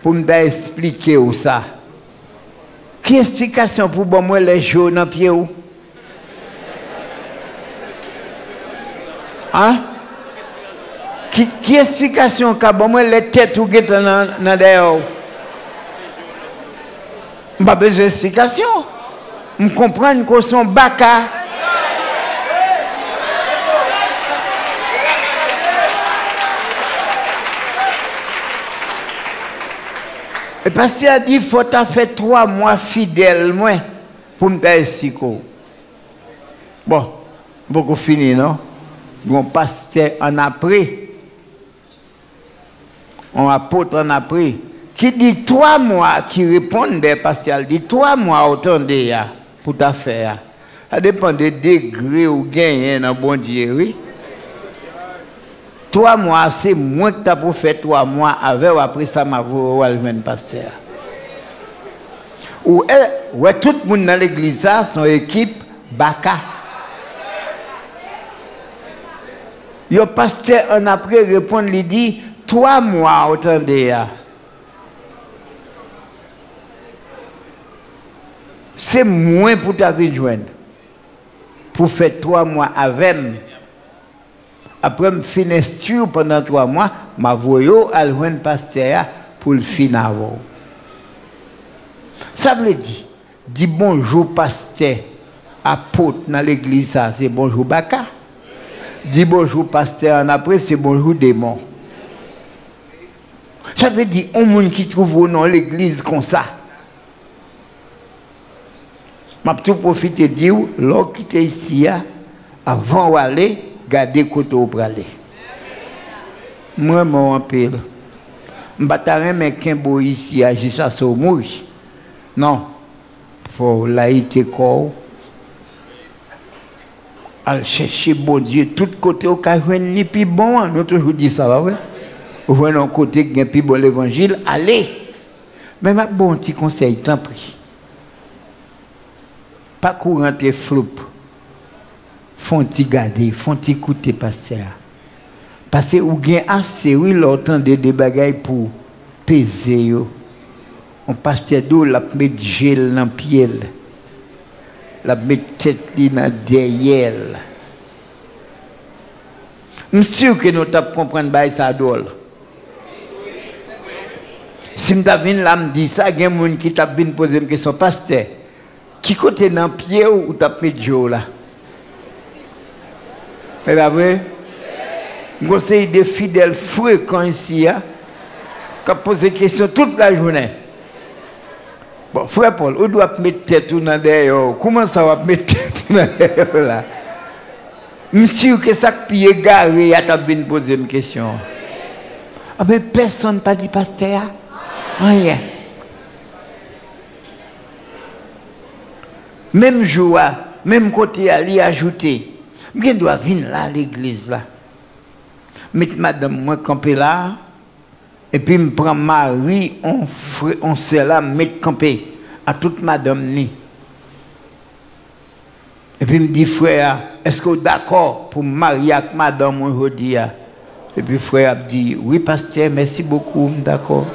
pour me expliquer ou ça. Quelle explication pour bon moi les jours dans pied ou? Hein? Qui, qui explication qu'a bon moi les têtes ou guettes dans dehors? Pas besoin d'explication. On comprend qu'on sont baka. Et parce qu'il a dit faut t'as fait trois mois fidèle moi pour me expliquer. Bon, beaucoup fini non? Mon pasteur en après, on apôtre en après, qui dit trois mois, qui répondent des pasteurs, dit trois mois autant de ya pour ta faire. Ça dépend des degrés ou gain dans bon Dieu, oui. Trois mois, c'est moins que tu as pour faire trois mois avec ou après ça, ma voix ou le pasteur. Ou tout le monde dans l'église, son équipe, baka. Le pasteur en après répond, il dit trois mois autant de ya. C'est moins pour ta vie joindre. Pour faire trois mois avec. Après me finir pendant trois mois, ma voyo al joindre pasteur pour le finir avant. Ça veut dire, dis bonjour pasteur, apôtre dans l'église, c'est bonjour baka. Dis bonjour pasteur en après, c'est bonjour démon. Ça veut dire, on monde qui trouve dans l'église comme ça. Je vais tout profiter de dire, l'homme qui était ici, avant d'aller, gardez côté au bras. Moi, je suis en pile. Je ne vais pas rester ici, jusqu'à ce moment. Non. Il faut laïter corps. Al chercher bon Dieu, tout côté au cas où il n'y a plus bon, nous toujours dit ça, va, ouais. Au voit un côté qui est plus bon l'évangile, allez. Mais ma bon petit conseil, tant pis. Pas courant tes floupes. Font-ils garder, font-ils écouter pasteur. Parce que ou gain assez, oui, l'autant de des bagailles pour peser. On pasteur d'eau, la mettre gel dans pied. La mettre tête dans derrière. Je suis sûr que nous avons compris ça. Si je viens là, je dis ça, il y a des gens qui viennent poser une question, pasteur. Qui côté dans pied ou t'as fait Dieu là? C'est pas vrai? Je conseille des fidèles fréquents ici, hein, qui posent des questions toute la journée. Bon, frère Paul, on doit mettre tête ou dans derrière. Comment ça va mettre tête ou dans derrière là? Monsieur, qu'est-ce qui est garé à ta bien poser une question? Ah mais personne n'a pas dit pasteur. Rien. Même joie, même côté à l'y ajouter. Je dois venir là à l'église là. Mettre madame moi camper là. Et puis me prend Marie, on frère, on sait là, mettre camper à toute madame ni. Et puis me dit frère, est-ce que vous êtes d'accord pour me marier avec madame aujourd'hui? Et puis frère a dit, oui pasteur, merci beaucoup, d'accord.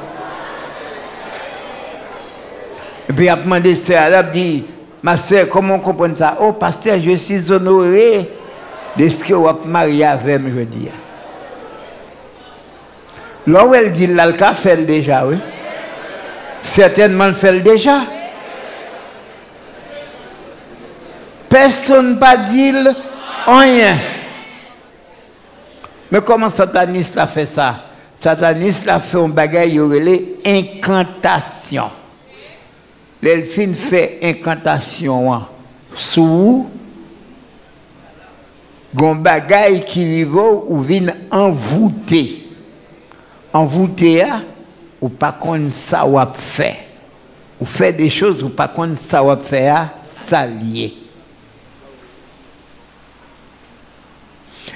Et puis il a demandé ça, il a dit, ma soeur, comment on comprend ça? Oh pasteur, je suis honoré de ce que vous avez marié avec moi aujourd'hui. Là où elle dit, là, le cas fait déjà, oui. Certainement, le fait déjà. Personne pas dit rien. Mais comment sataniste a fait ça? Sataniste a fait un bagage, il y aurait les incantations. L'elfine fait incantation. Sous un bagage qui arrive ou vient envoûter. Envoûté, ou pas qu'on ça ou fait. Ou fait des choses ou pas qu'on ça ou fait, ça lié.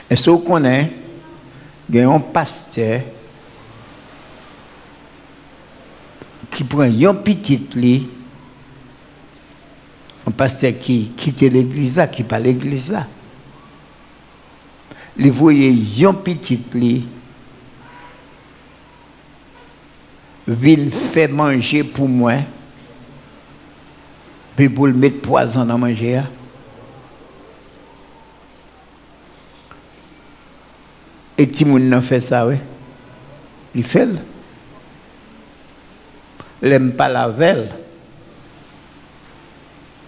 Et ce qu'on connaît, il y a un pasteur qui prend un petit lit, un pasteur qui quitte l'église là, qui pas l'église là. Il voyait un petit lit. Ville fait manger pour moi, puis pour le mettre poison dans manger. Et Timoun n'a fait ça, oui. Il fait. L'aime pas la velle.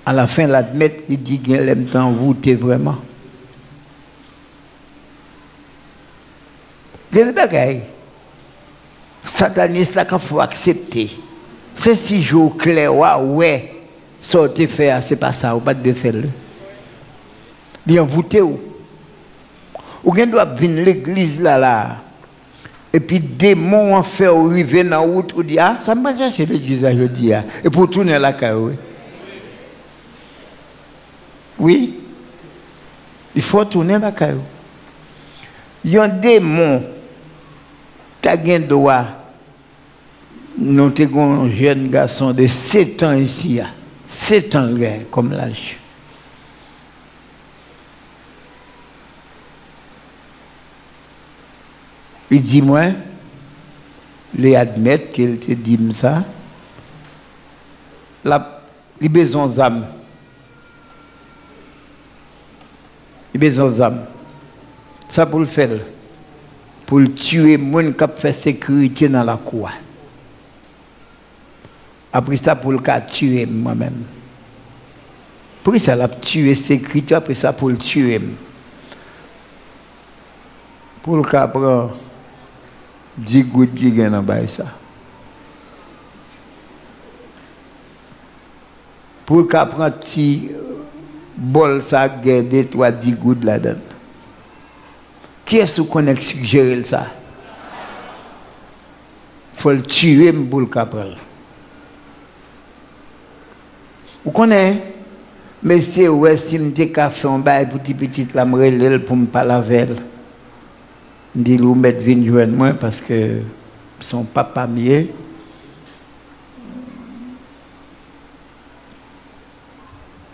À la fin, l'admettre, il dit qu'il l'aime t'envoûter vraiment. C'est le bagaille. Sataniste, il faut accepter. C'est si jour clair, ouais, sortez faire, c'est pas ça, ou pas de faire. Il envoûté ou. Ou bien doit venir l'église là, là. Et puis, démon en fait, ou arriver dans la route, ou dit, ah, ça me passe, c'est l'église là, je dis, ah. Et pour tourner la caille. Oui. Il faut tourner la caille. Il y a un démon. T'as gagné droit. Nous avons un jeune garçon de sept ans ici. sept ans, comme l'âge. Il dit, moi, les admettre qu'il te dit ça. La, il a besoin d'âme. Il a besoin d'âme. Ça pour le faire. Pour tuer les gens qui font sécurité dans la cour. Après ça, pour le tuer moi-même. Pour ça, la tuer sécurité, après ça, pour le tuer. Pour le cas, prendre dix gouttes qui viennent en bas ça. Pour le cas, prendre petit bol, ça, garder trois dix gouttes là-dedans. Qui est-ce qu'on a suggéré ça? Il faut le tuer pour le capral. Vous connaissez? Mais c'est ouais, si je suis café en bas pour petit petit la m'relèle pour me pas laver. Je dis, vous mettez vin joindre moi parce que son papa mieux.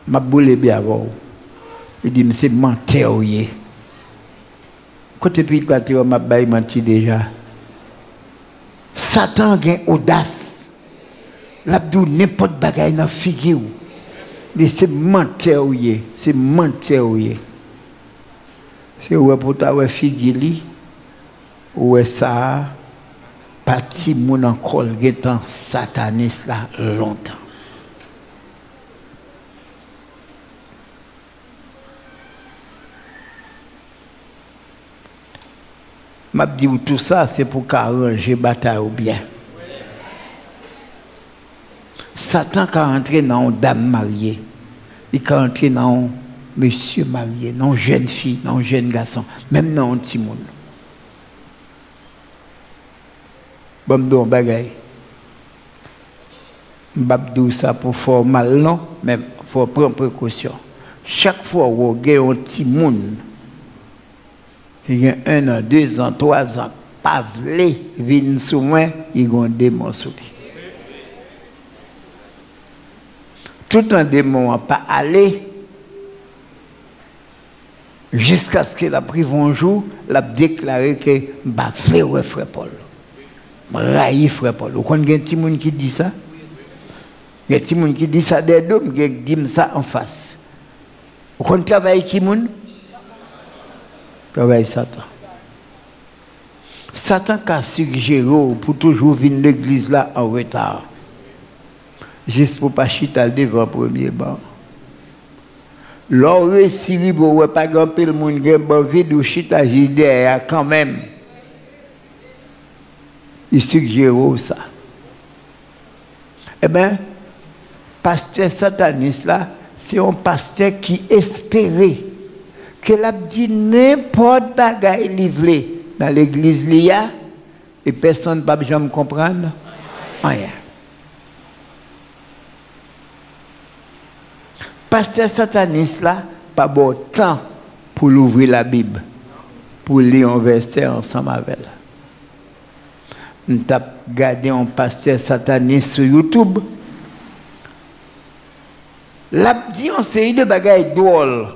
Ma boule bien avant. Il dit, mais c'est menteur. Côté puis de Patriot m'a baillé menti déjà. Satan gagne audace. L'abdou n'importe bagaille dans figure. Mais c'est menteur ou yé, c'est menteur ou yé. C'est ouais pour ta ouais figure li. Ouais ça parti mon encore gagne tant sataniste là longtemps. m'a dit tout ça, c'est pour arranger la bataille ou bien. Satan qui a rentré dans une dame mariée, il a rentré dans un monsieur marié, dans une jeune fille, dans un jeune garçon, même dans un petit monde. Bon, je ne bagaille. Je ne ça pour faire mal, non, mais il faut prendre précaution. Chaque fois qu'on a un petit monde, il y a un an, deux ans, trois ans, pas vlé, vin sous moi, il y a un démon sous lui. Tout un démon n'a pas allé jusqu'à ce qu'il a pris un jour, il a déclaré que bah fait ouais frère Paul. Raï frère Paul. Vous connaissez un petit monde qui dit ça? Il y a un petit monde qui dit ça des dômes, il y a qui dit ça en face. Vous connaissez un petit monde? Travail Satan. Satan a suggéré pour toujours venir l'église là en retard. Juste pour ne pas chiter devant le premier banc. L'or et Syrie, vous ne pas grimper le monde, vous vide ou chiter derrière quand même. Il suggère ça. Eh bien, pasteur sataniste là, c'est un pasteur qui espérait qu'elle a dit n'importe quoi livré dans l'église l'I A et personne ne peut jamais comprendre rien. Pasteur sataniste là, pas bon temps pour l'ouvrir la Bible, pour lire un verset ensemble avec elle. On t'a regardé un pasteur sataniste sur YouTube. L'a dit une série de bagailles drôles.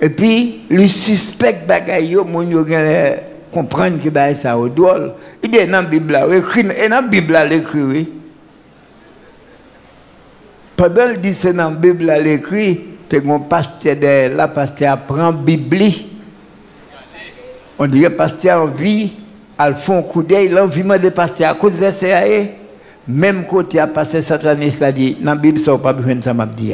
Et puis, le suspect bagaille, mon yo comprendre que bagaille ça au drôle. Il est dans la Bible, écrit dans la Bible, l'écrit. Pendant qu'il dit c'est dans la Bible, l'écrit, c'est mon pasteur de la pasteur apprend la Bible. On dirait pasteur en vie, elle fait un coup d'œil, l'environnement de pasteur à cause de verset. Même côté à passer sataniste, il a dit, dans la Bible, ça n'a pas besoin de ça, m'a dit.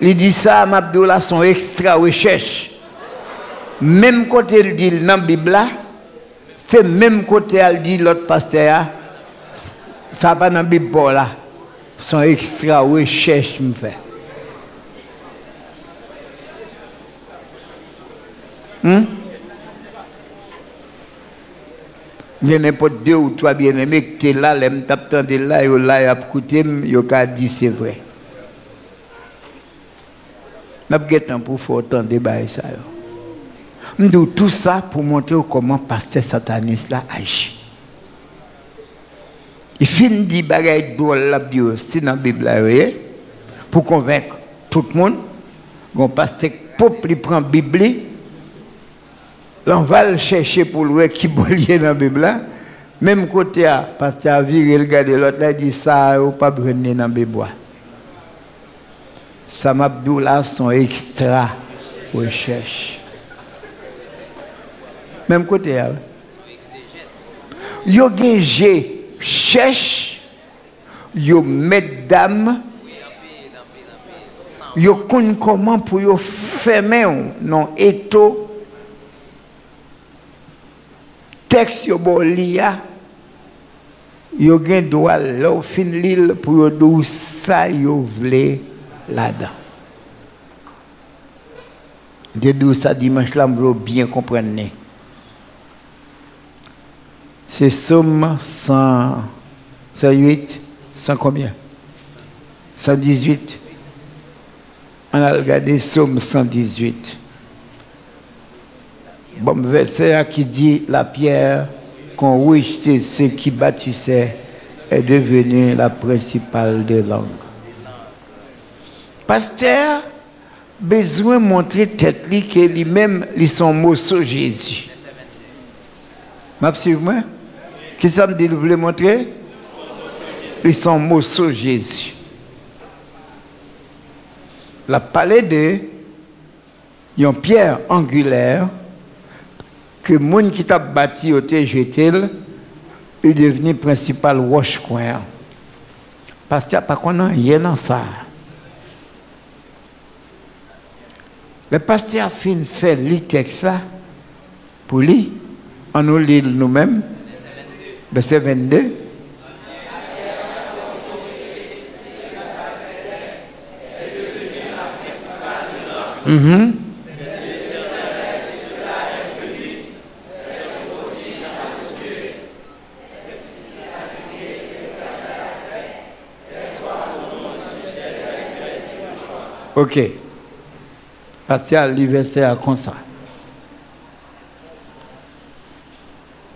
Il dit ça, Mabdoula, son extra recherche. Même côté il dit dans la Bible, c'est même côté il dit l'autre pasteur, ça n'a pas dans la Bible, là. Son extra recherche me fait. Hum? Il y a n'importe deux ou trois bien-aimés qui étaient là, les m'taptant de là, ils là, ils apprêtaient, ils ont dit c'est vrai. Je vais vous pour faire autant de débat. Ça. Je dis tout ça pour montrer comment le pasteur sataniste agit. Il finit de dire des choses, c'est dans la Bible, pour convaincre tout le monde. Le pasteur peuple prend la Bible, on va le chercher pour le qui est dans la Bible. Même côté, le pasteur a viré, regarde l'autre, il dit ça, il pas brûler dans la Bible. Samabdoula sont extra recherche. Même côté. Yo gégé cherche, yo mesdames, yo connu comment pour yo fermer non éto texte yo bolia. Yo gen droit là fin l'île pour yo dou ça yo vle. Là-dedans. De d'où ça dimanche là, vous bien comprendre. C'est somme cent huit, cent combien? cent dix-huit. On a regardé somme cent dix-huit. Bon verset qui dit la pierre qu'on rejetait ceux qui bâtissaient est devenue la principale de langue. Pasteur, besoin de montrer tête li que lui-même, ils sont mots sur Jésus. M'absuivez-moi? Qui ça me dit, vous voulez montrer? Ils sont mots sur Jésus. La palais de, yon pierre angulaire, que le monde qui t'a bâti au T G T L, est devenu principal roche-coin. Parce qu'il n'y a pas rien dans ça. Le pasteur a fait le texte pour lui, on nous lit nous-mêmes, verset vingt-deux. Mm-hmm. Ok. Partir à l'université comme ça.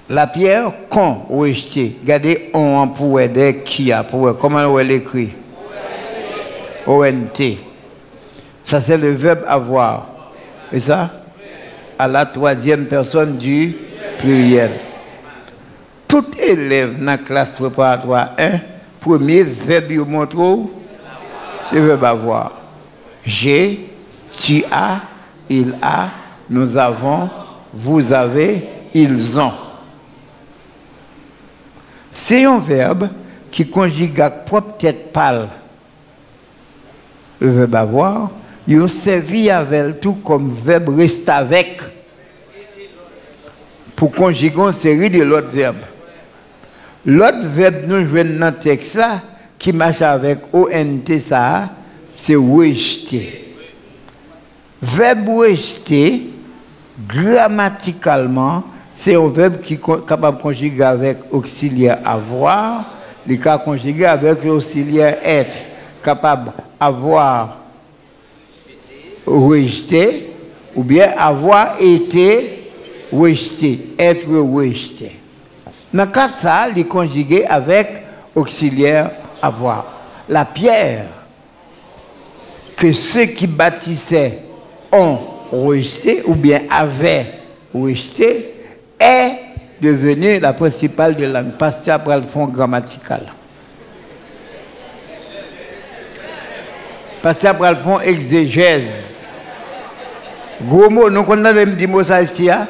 La pierre qu'on rejetée. Regardez, on en pourrait des qui a pour. Comment on l'écrit? O N T. Ça, c'est le verbe avoir. C'est ça? À la troisième personne du pluriel. Tout élève dans la classe préparatoire un, premier verbe, il montre, c'est le verbe avoir. J'ai, tu as, il a, nous avons, vous avez, ils ont. C'est un verbe qui conjugue à propre tête pâle. Le verbe avoir, il servit avec tout comme verbe reste avec pour conjuguer une série de l'autre verbe. L'autre verbe nous jouons dans le texte là, qui marche avec O N T, ça, c'est rejeter. Verbe rejeter, grammaticalement, c'est un verbe qui est capable de conjuguer avec auxiliaire avoir, il est capable de conjuguer avec auxiliaire être, capable avoir rejeté ou bien avoir été rejeté, être rejeté. Dans le cas de ça, il est conjugué avec auxiliaire avoir. La pierre que ceux qui bâtissaient ont rejeté ou bien avaient rejeté est devenue la principale de la langue. Pasteur après le fond grammatical. Pasteur après le fond exégèse. Gros mot, nous connaissons le petit mot ça ici. Hein?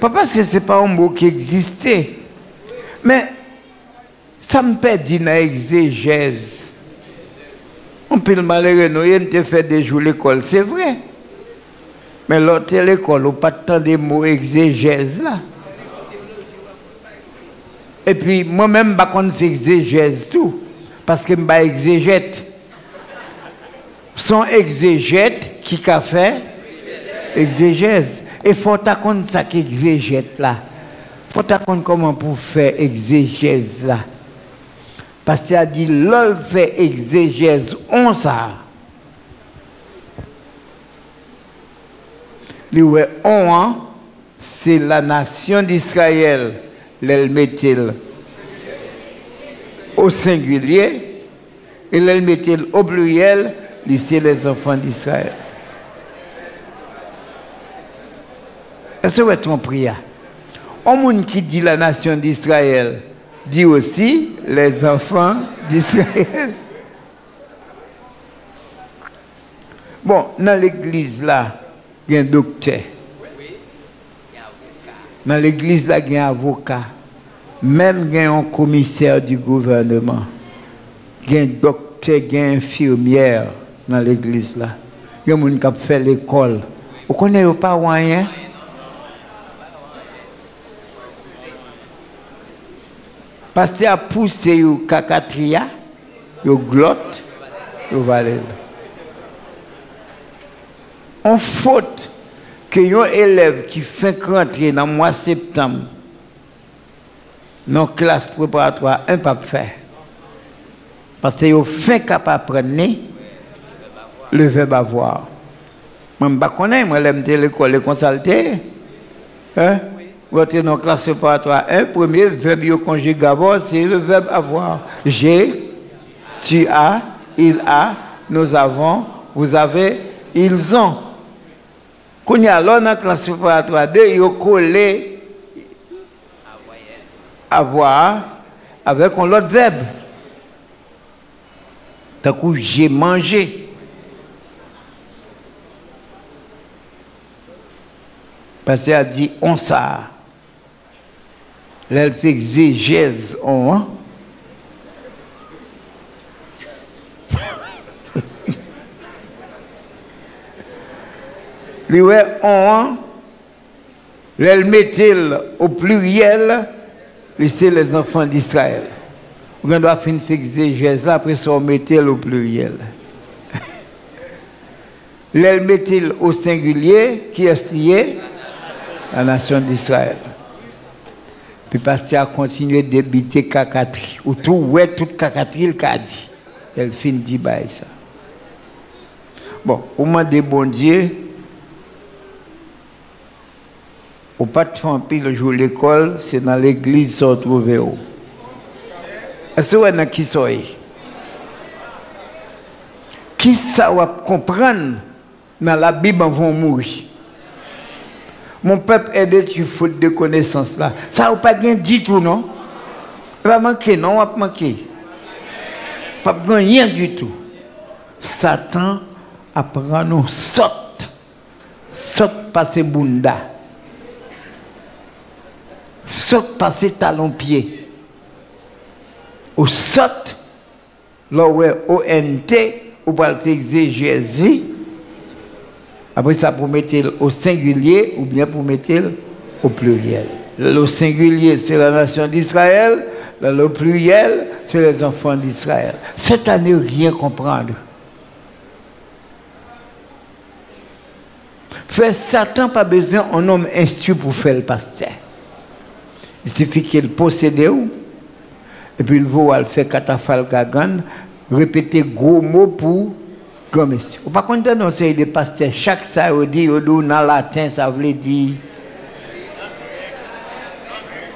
Pas parce que ce n'est pas un mot qui existait, mais ça me perdit dans l'exégèse. On peut le malheureux, nous, il te fait des jours l'école, c'est vrai. Mais l'autre l'école, on n'a pas tant de mots exégèse là. Et puis, moi-même, je ne fais exégèse tout, parce que je ne fais exégète. Son exégète qui a fait exégèse. Et il faut qu'on ça qui exégète là. Faut t'apprendre comment pour faire exégèse là. Parce qu'il a dit, l'on fait exégèse, on ça. Lui, ouais, on, hein, c'est la nation d'Israël, l'elle mettait au singulier, et l'elle mettait au pluriel, c'est les enfants d'Israël. Est-ce que tu compris? Un monde qui dit la nation d'Israël dit aussi les enfants d'Israël. Bon, dans l'église là, il y a un docteur. Dans l'église là, il y a un avocat. Même il y a un commissaire du gouvernement. Il y a un docteur, il y a une infirmière dans l'église là. Il y a un monde qui a fait l'école. Vous ne connaissez pas rien? Parce que à pousser au cacatria, au glotte, au valet. On faute que un élève qui fait rentrer dans le mois de septembre, dans la classe préparatoire, un pas faire. Parce que fait capable d'apprendre le verbe avoir. Je ne connais pas, je suis à l'école, je suis consulté. Hein? Votre nom classe préparatoire, un premier verbe conjugué avant, c'est le verbe avoir. J'ai, tu as, il a, nous avons, vous avez, ils ont. Quand il y a l'on dans classe préparatoire deux, il collé avoir avec un autre verbe. D'un coup, j'ai mangé. Parce qu'il a dit on ça. l'exégèse on. Lui on, elle mettait au pluriel, c'est les enfants d'Israël. On doit finir l'exégèse là, après ça on mettait au pluriel. Elle mettait au singulier, qui est lié à la nation d'Israël. Puis Pasteur a continué de débiter cacatri. Ou tout, ouais, tout cacatri, il a dit. Elle finit de dire ça. Bon, au moment des bons dieux, au pas de fin, le jour de l'école, c'est dans l'église qu'on trouve. Est-ce que vous avez qui soyez? Qui ça va comprendre dans la Bible avant de mourir? Mon peuple est détruit faute de connaissance là. Ça n'a pas gagné du tout, non? Il va manquer, non? Il va manquer. Pas gagné rien du tout. Satan apprend nous saute. Saute passer bunda. Saute passer talon pied. Ou saute, là où est O N T, ou pas le fixer Jésus. Après ça, pour mettre au singulier ou bien pour mettre au pluriel. Le singulier, c'est la nation d'Israël. Le pluriel, c'est les enfants d'Israël. Cette année, rien comprendre. Faire Satan, pas besoin d'un homme instruit pour faire le pasteur. Il suffit qu'il possède ou, et puis il va faire catafalque à Gann, répéter gros mots pour. Ou par contre, on sait des pasteurs, chaque ça, on dit, on dit, dans le latin, ça veut dire,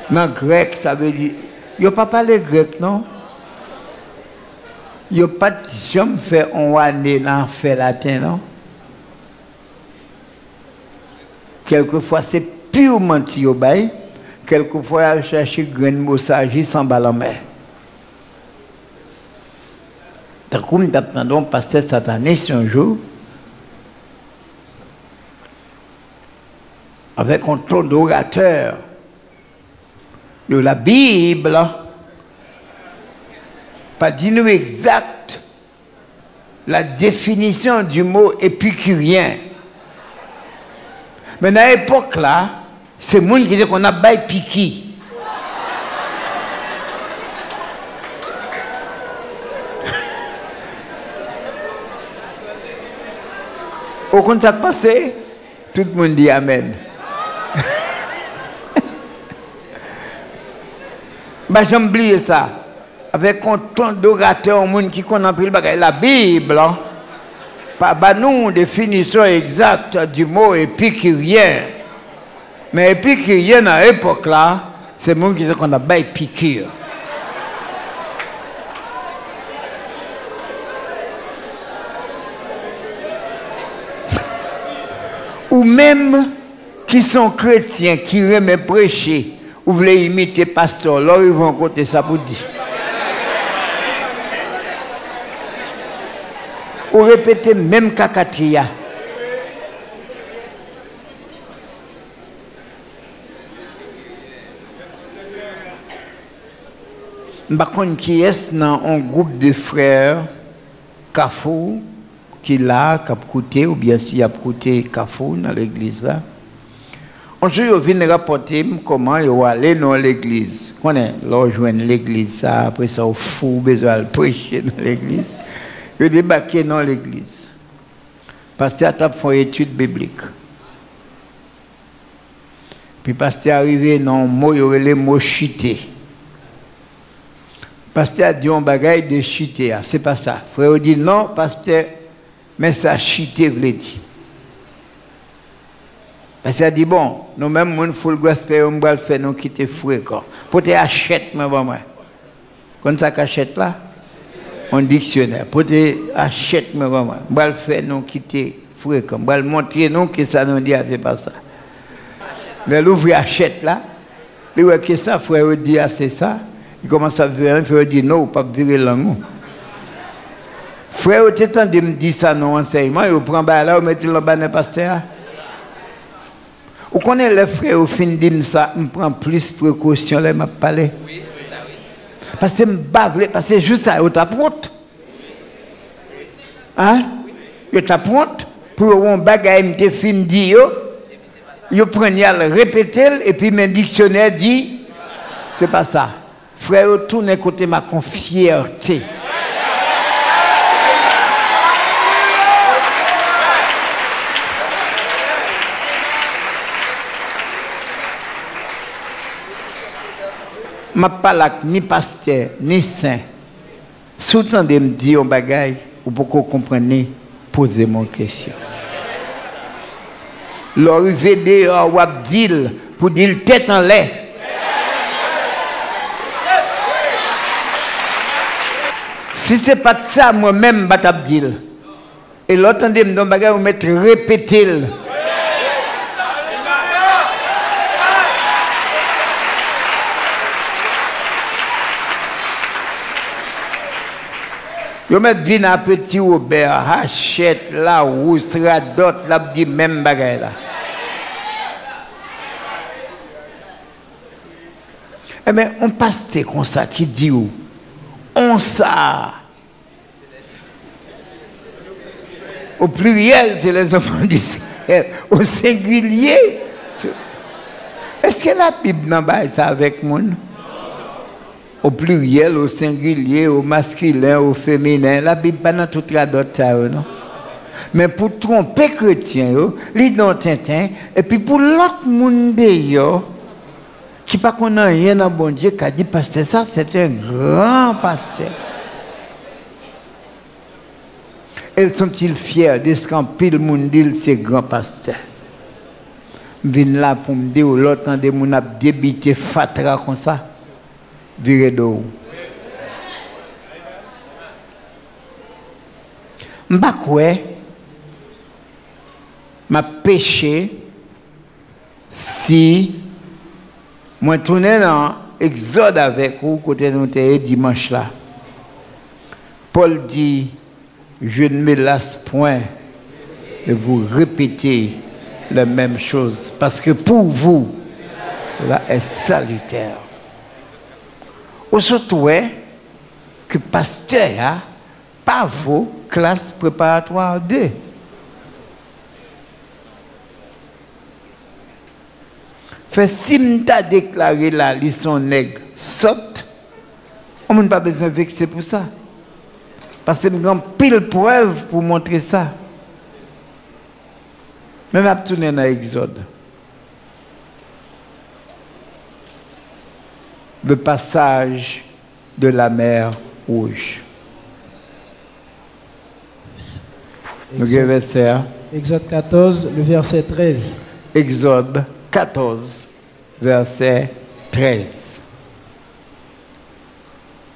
dans le grec, ça veut dire, ils n'ont pas parlé grec, non? Ils n'ont pas jamais fait un année dans le latin, non? Quelquefois, c'est purement tiobaï, quelquefois, ils cherchent grain de moussage sans balamère. Comme nous attendons pasteur sataniste un jour, avec un trop d'orateurs de la Bible, pas dis-nous exact la définition du mot épicurien. Mais à l'époque là, c'est le monde qui dit qu'on a bail piqui. Au compte ça passé, tout le monde dit amen. Bah j'ai oublié ça. Avec un ton d'orateur au monde qui connaît plus le bagage la Bible, hein? Pas bah nous définition exacte du mot épicurien. Mais épicurien à l'époque là, c'est le monde qui dit qu'on a bail piqûre. Ou même qui sont chrétiens, qui aiment prêcher, ou voulez imiter pasteur, alors ils vont compter ça pour dire. Ou répéter même kakatria. Je ne sais qui est dans un groupe de frères, Kafou, qui l'a, qui a coûté, ou bien s'il a coûté Kafou dans l'église là. On se vient rapporter comment il va aller dans l'église. On est là, on joint l'église, après ça, on fout, besoin de prêcher dans l'église. Je débarqué dans l'église. Pasteur a fait une étude biblique. Puis pasteur arrivé dans le mot, il y avait le mot chité. Pasteur a dit un bagage de chité, c'est pas ça. Frère dit non, pasteur. Mais ça chité, vous l'avez dit. Parce qu'elle dit, bon, nous-mêmes, nous faut le gospel, nous allons faire, nous quitter fouet. Pour te acheter, moi, moi. Comme ça qu'achète là, un dictionnaire. Pour te acheter, moi, moi. Nous allons faire, nous quitter fouet. Nous allons montrer, nous, que ça nous dit, c'est pas ça. Mais l'ouvrier achète là, il voit que ça, frère, dit, c'est ça. Il commence à virer, il dit, non, pas virer l'angle. Frère, tu t'entends me dire ça dans l'enseignement, il prend là, il met le bas dans le pasteur. Vous connaissez les frères au fin de ça, je prends plus de précautions, là, je parle. Oui, c'est ça, oui. Parce que je bague, parce que juste ça, vous t'apprête. Hein? Vous t'apprête pour avoir un bagage, je fin de dire, vous prenez à le répéter, et puis mon dictionnaire dit, c'est pas ça. Frère, tournez côté ma confierté. Je ne suis pas ni pasteur, ni saint. Si vous entendez me dire des choses, vous pouvez comprendre, posez-moi une question. L'arrivée dehors, vous avez dit, pour dire tête en l'air. Si ce n'est pas de ça, moi-même, je vais dire. Et l'autre, vous entendez me dire, vous mettez répéter. Vous mettez vin à petit Robert, Hachette, la rousse, Radot, la dit même bagaille là. Eh bien, on passe comme ça qui dit où? On ça. Au pluriel, c'est les enfants d'Israël. Au singulier. Est-ce que la Bible n'a pas ça avec moi? Au pluriel, au singulier, au masculin, au féminin. La Bible n'est pas tout la dot, non? Mais pour tromper chrétien, les dons tintin, et puis pour l'autre monde, qui ne connaît pas rien dans bon Dieu, qui a dit pasteur, ça, c'est un grand pasteur. Elles sont-ils fiers de ce qu'en pile monde dit, c'est grand pasteur? Je viens là pour me dire, l'autre, on a débité fatra comme ça. Viré d'eau. M'bakwe, m'a péché si moi tourné dans Exode avec vous, côté nous t'es dimanche là. Paul dit, je ne me lasse point de vous répéter la même chose, parce que pour vous, là est salutaire. Au surtout, que pasteur a pas vos classes préparatoires deux. Fait si m'ta déclaré la leçon nègre saute, on n'a pas besoin de vexer pour ça. Parce que nous avons pile preuve pour montrer ça. Même à tourner dans Exode. Le passage de la mer Rouge. Exode, verset, Exode quatorze, le verset treize. Exode quatorze, verset treize.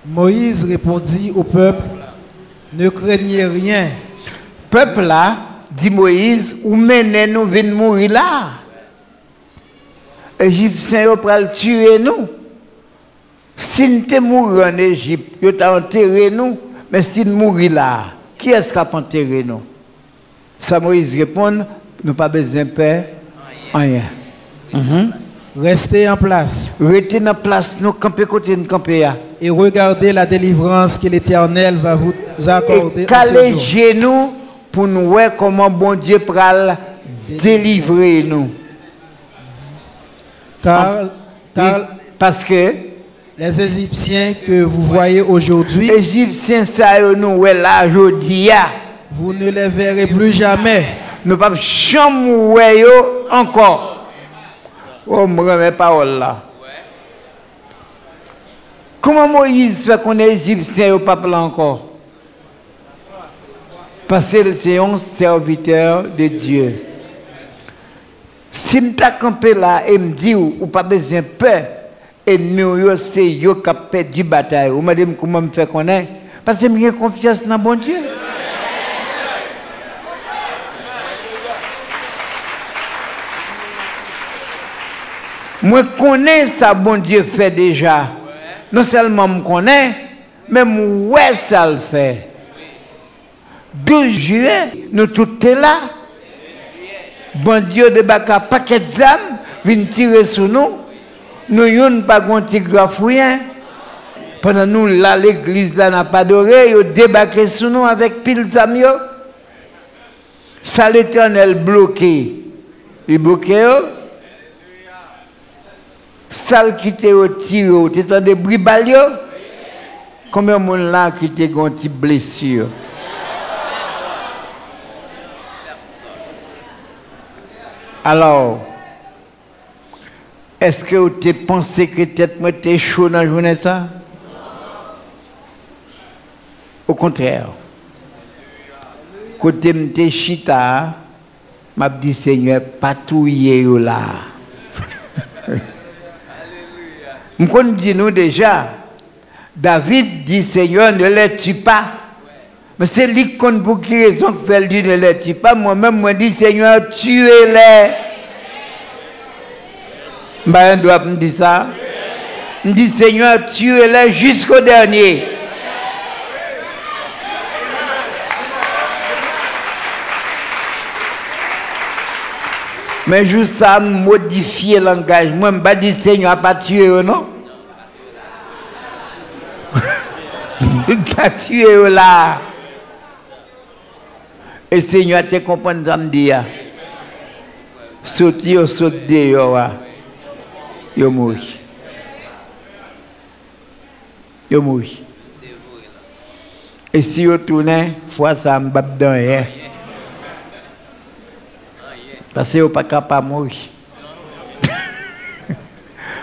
Moïse répondit au peuple, ne craignez rien. Peuple là, dit Moïse, où menez nous venons mourir là? Égyptiens pour le tuer nous. Si nous mourons en Égypte, nous avons enterré nous, mais si nous mourons là, qui est-ce qui a enterré nous? Ça Moïse répond, nous n'avons pas besoin de peur, rien. Restez en place. Restez en place, nous campons côté de camper. Et regardez la délivrance que l'Éternel va vous accorder. Et calez genoux pour nous voir comment bon Dieu pourra délivrer nous. Car, car, parce que les Égyptiens que vous voyez aujourd'hui, Égyptiens ça nous là aujourd'hui, vous ne les verrez plus jamais. Nous pas jamais voyer encore. Oh me remet parole là. Comment Moïse fait qu'on est Égyptien au peuple là encore? Parce que c'est un serviteur de Dieu. Si me t'a campé là et me dit ou pas besoin peur. Et nous, c'est eux qui ont perdu la bataille. Vous me dites comment me faire connaître? Parce que j'ai confiance dans bon Dieu. Moi, je connais ça, bon Dieu fait déjà. Non seulement je connais, mais je sais ça le fait. deux juillet, nous tous là. Bandio de baka paquet d'âme vient tirer sur nous. Nous n'avons pas de tigre rien. Pendant nous, là, l'église n'a pas doré. Ils ont débarqué sur nous avec pile d'âme. Ça l'Éternel bloqué. Il bloqué. Ça qui était au tir, tu es des bribalio. Combien de monde là qui était une petite blessure? Alors, est-ce que vous pensez que tête moi était chaud dans la journée ça? Au contraire. Côté m'était chita, m'a dit Seigneur, pas tout yé là. M'con dit nous déjà, David dit Seigneur, ne les tue pas. Mais c'est lui qui pour qui raison que fait lui ne les tue pas. Moi-même, moi dis Seigneur, tuez-les. Ben, on doit me dire ça. Je dis Seigneur, tuez-les jusqu'au dernier. Mais juste ça, modifier le langage. Moi, je ne dis pas Seigneur, pas tuer ou non. Pas tuer ou là. Et Seigneur, tu comprends ce que je dis. Sauter ou sauter, il mourit. Il mourit. Et si vous tournez, fois ça me bat dedans. Parce que vous n'êtes pas capable de mourir.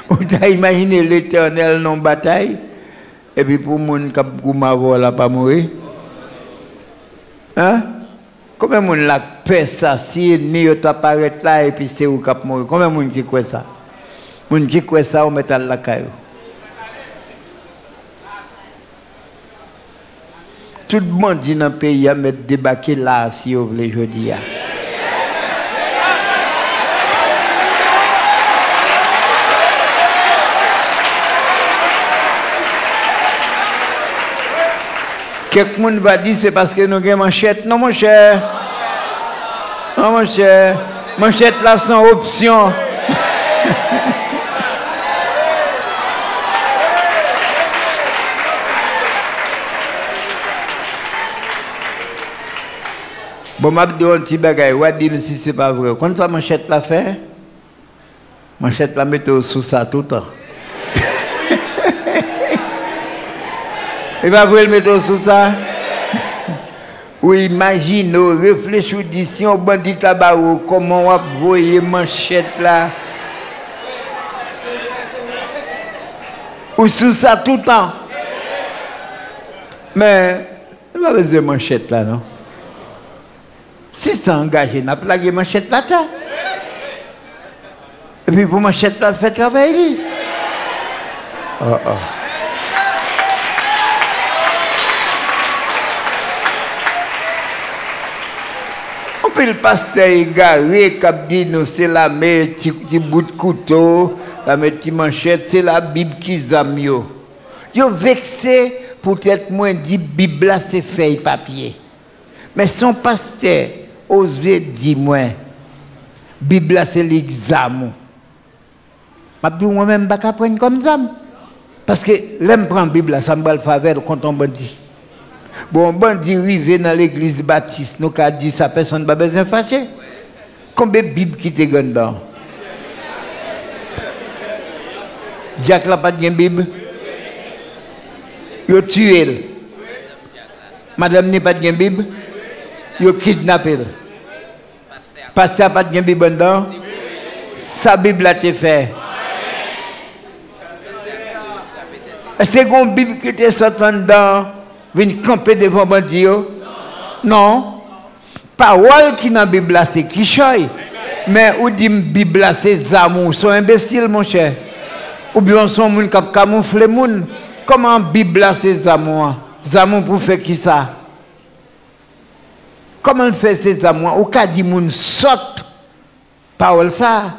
Vous avez imaginé l'Éternel dans la bataille, et puis pour les gens qui ne pas mourir. Hein? Combien de monde la peur ça si ni vous apparaît là et puis c'est vous qui mourir? Combien de monde qui croit ça? Les gens qui croient ça, on met à la caillou. Tout le monde dit dans le pays, on met débarquer là si vous voulez aujourd'hui. Quelqu'un va dire c'est parce que nous avons une manchette. Non, mon cher. Non, mon cher. Manchette là sans option. Bon, je dis un petit bagage. Je dis si c'est pas vrai. Quand ça manchette la fait, manchette la met sous ça tout le temps. Et bien, vous le mettez sous ça? Ou imaginez, réfléchissez, si on bandit tabac, comment vous voyez manchette là? Ou sous ça tout le temps? Mais, vous avez des manchettes là, non? Si ça engagé, n'a pas la manchette là, t'as? Et puis, vous manchette là, faites travailler. Oh, oh. Le pasteur égaré qui dit nous c'est la main, petit bout de couteau, la petite manchette, c'est la Bible qui zamio. Yo vexé pour être moins dit Bible là c'est feuille papier. Mais son pasteur osé dire moi Bible là c'est l'examen. M'a dit moi même pas qu'à prendre comme ça parce que l'aime prendre Bible là ça me va le faveur quand on bandit. Bon, bandit arrivé dans l'église baptiste, nous avons dit ça, personne n'a besoin de fâcher. Combien de Bible qui te gagne dedans? Jack n'a pas de Bible? Il a tué. Madame n'a pas de Bible? Il a kidnappé. Pasteur n'a pas de Bible dedans? Sa Bible a été faite. C'est une Bible qui te sort dedans? Venez camper devant bandit. Non. Non. Parole qui dans la Bible, c'est qui choy. Mais ou dit Bible, c'est Zamou. Sont imbéciles, mon cher. Ou bien sont moun kap camoufle moun. Comment Bible, c'est Zamou? Zamou pour faire qui ça? Comment on fait ces Zamou? Ou ka di moun sot. Parole ça.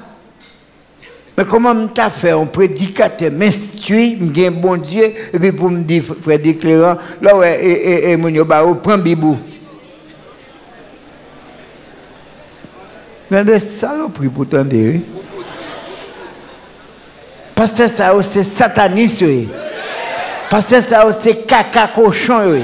Mais comment m'ta fait on prédicate m'instruit m'gain bon Dieu et puis pour me dire frère déclarant là ouais et et mon yo ba prend bibou Dans des saloperies pour t'en dire. Parce que ça, c'est sataniste. Parce que ça, c'est caca cochon.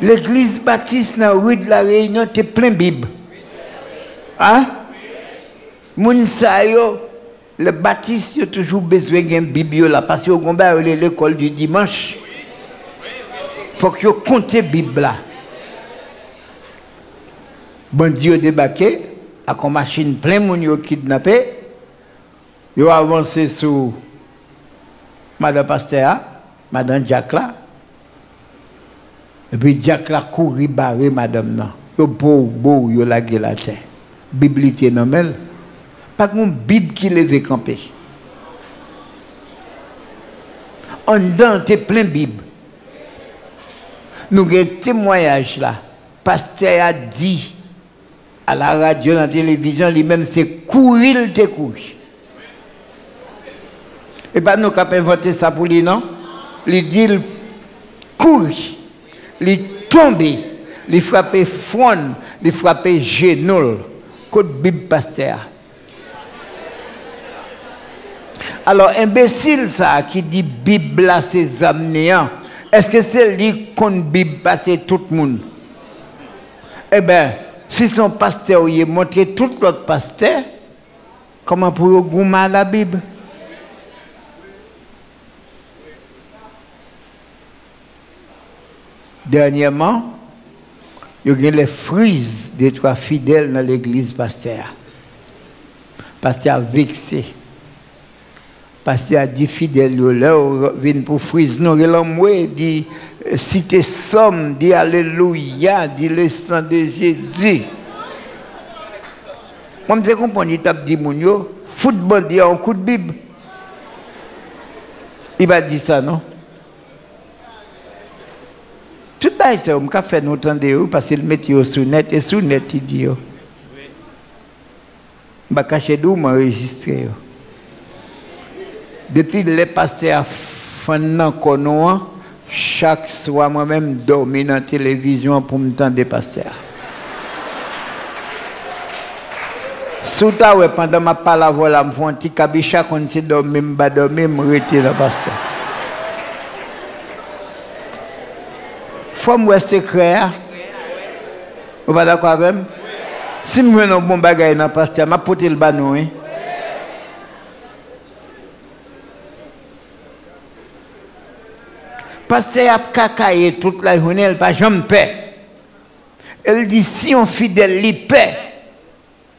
L'église baptiste dans la rue de la Réunion est plein de Bible. Hein? Mounsayo, le baptiste a toujours besoin d'une Bible là, parce qu'on va aller à l'école du dimanche. Il faut qu'ils comptent la Bible là. Bon Dieu débarqué, avec une machine plein de gens kidnappés. Ils avancé sur Madame Pasteur, Madame Jacques là. Et puis Jacques la couru barré madame nan. Yo beau beau yo la gueule la terre. Bible était nan mel. Pas qu'on bide qui levé camper. En dedans t'es plein Bible. Nous gen témoignage là. Pasteur a dit à la radio, à la télévision, lui-même c'est courir il te couche. Et pas nous cap inventer ça pour lui non? Lui dit il couche. Les tomber, les frapper front, les frapper genoux, côté Bible Pasteur. Alors, imbécile ça qui dit Bible là c'est amnéant, est-ce que c'est lui qu'on Bible passer tout le monde? Eh bien, si son pasteur y est montré tout l'autre pasteur, comment pour gommer la Bible? Dernièrement, il y a les frises des trois fidèles dans l'église Pasteur. Pasteur a vexé. Pasteur a dit fidèles, là, viennent pour frise. Non, il a dit citer somme, dit Alléluia, dit le sang de Jésus. Moi, je comprends, il a dit Mounio, football, il y a un coup de Bible. Il va dire ça, non? Tout à fait, on a fait nous entendre parce qu'il met sur net et sur net il dit. Je vais cacher d'où m'enregistrer. Depuis les pasteurs font qu'on chaque soir moi-même dormi dans la télévision pour me tendre des pasteurs. Soudain, pendant ma parole, je me fais un petit cabicha quand je dormi, je me dormi, je me retire dans le pasteur. Comme vous secret, vous pas d'accord avec moi? Si vous avez un bon bagage dans le pasteur, je vais porter le banon. Pasteur a cacaillé toute la journée, elle n'a jamais paix. Elle dit si on fidèle, il paie.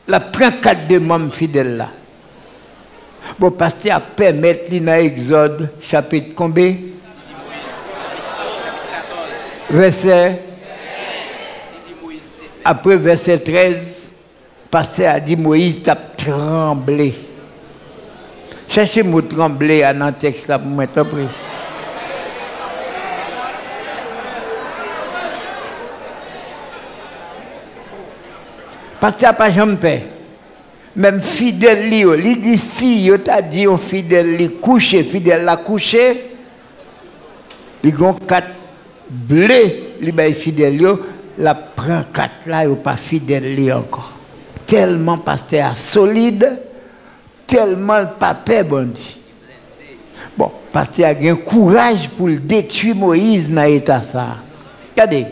La prend quatre de membres fidèles là. Bon, pasteur a permis dans Exode, chapitre combien? Verset, après verset treize, Pasteur a dit Moïse t'a tremblé. Cherchez le mot trembler dans le texte là pour m'interpréter. Pasteur n'a pas jamais peur. Même fidèle, il dit si, il t'a dit on fidèle, couché, fidèle la couché, il ont quatre. Bleu, les bails fidèles, la prend quatre là, ou pas fidèle encore. Tellement pasteur solide, tellement le papier bandit. Bon, pasteur a eu courage pour détruire Moïse dans l'état ça. Regardez,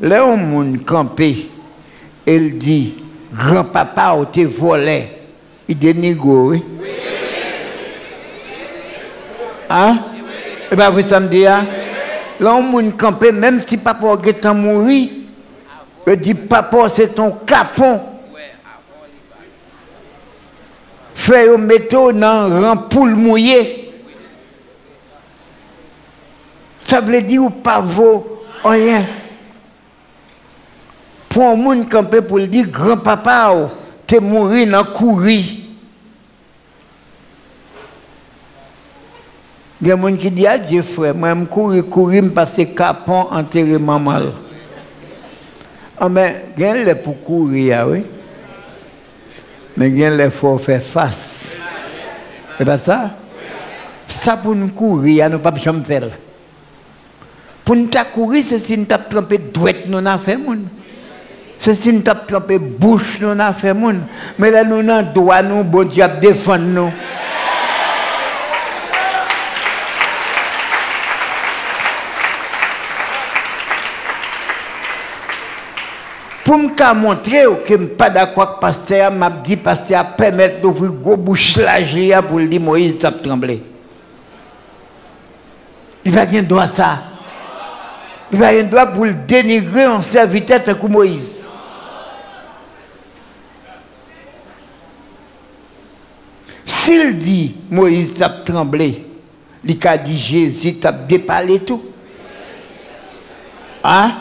là où mon campé, elle dit, grand-papa, on te volé. Il dénigore. Oui. Hein? Et bien, vous samedi, hein? Là, on m'a campé, même si papa est mort, je dis papa, c'est ton capon. Fais au métaux dans un poule mouillé. Ça veut dire ou pas vaut rien. Pour un monde campé, pour dire grand-papa, t'es mort dans courri. Il y a des gens qui disent, ah Dieu frère, moi je cours, courir, je passe capon, enterrer maman. Ah mais, il y a des pour courir, oui. Mais il y a des faut faire face. C'est pas ça? Ça pour nous courir, nous ne pouvons jamais faire. Pour nous courir, c'est si nous avons trempé droite, nous n'avons fait mon. C'est si nous avons trempé bouche, nous n'avons fait mon. Mais là, nous n'avons droit, nous, bon Dieu, à défendre nous. Pour me montrer que je ne suis pas d'accord avec le pasteur, je me dis que le pasteur permet d'ouvrir une grosse bouche là pour lui dire Moïse, ça va trembler. Il va avoir un droit à ça. Il va avoir un droit pour le dénigrer en serviteur comme Moïse. S'il dit Moïse, ça va trembler, il a dit Jésus, ça va dépaler tout. Hein?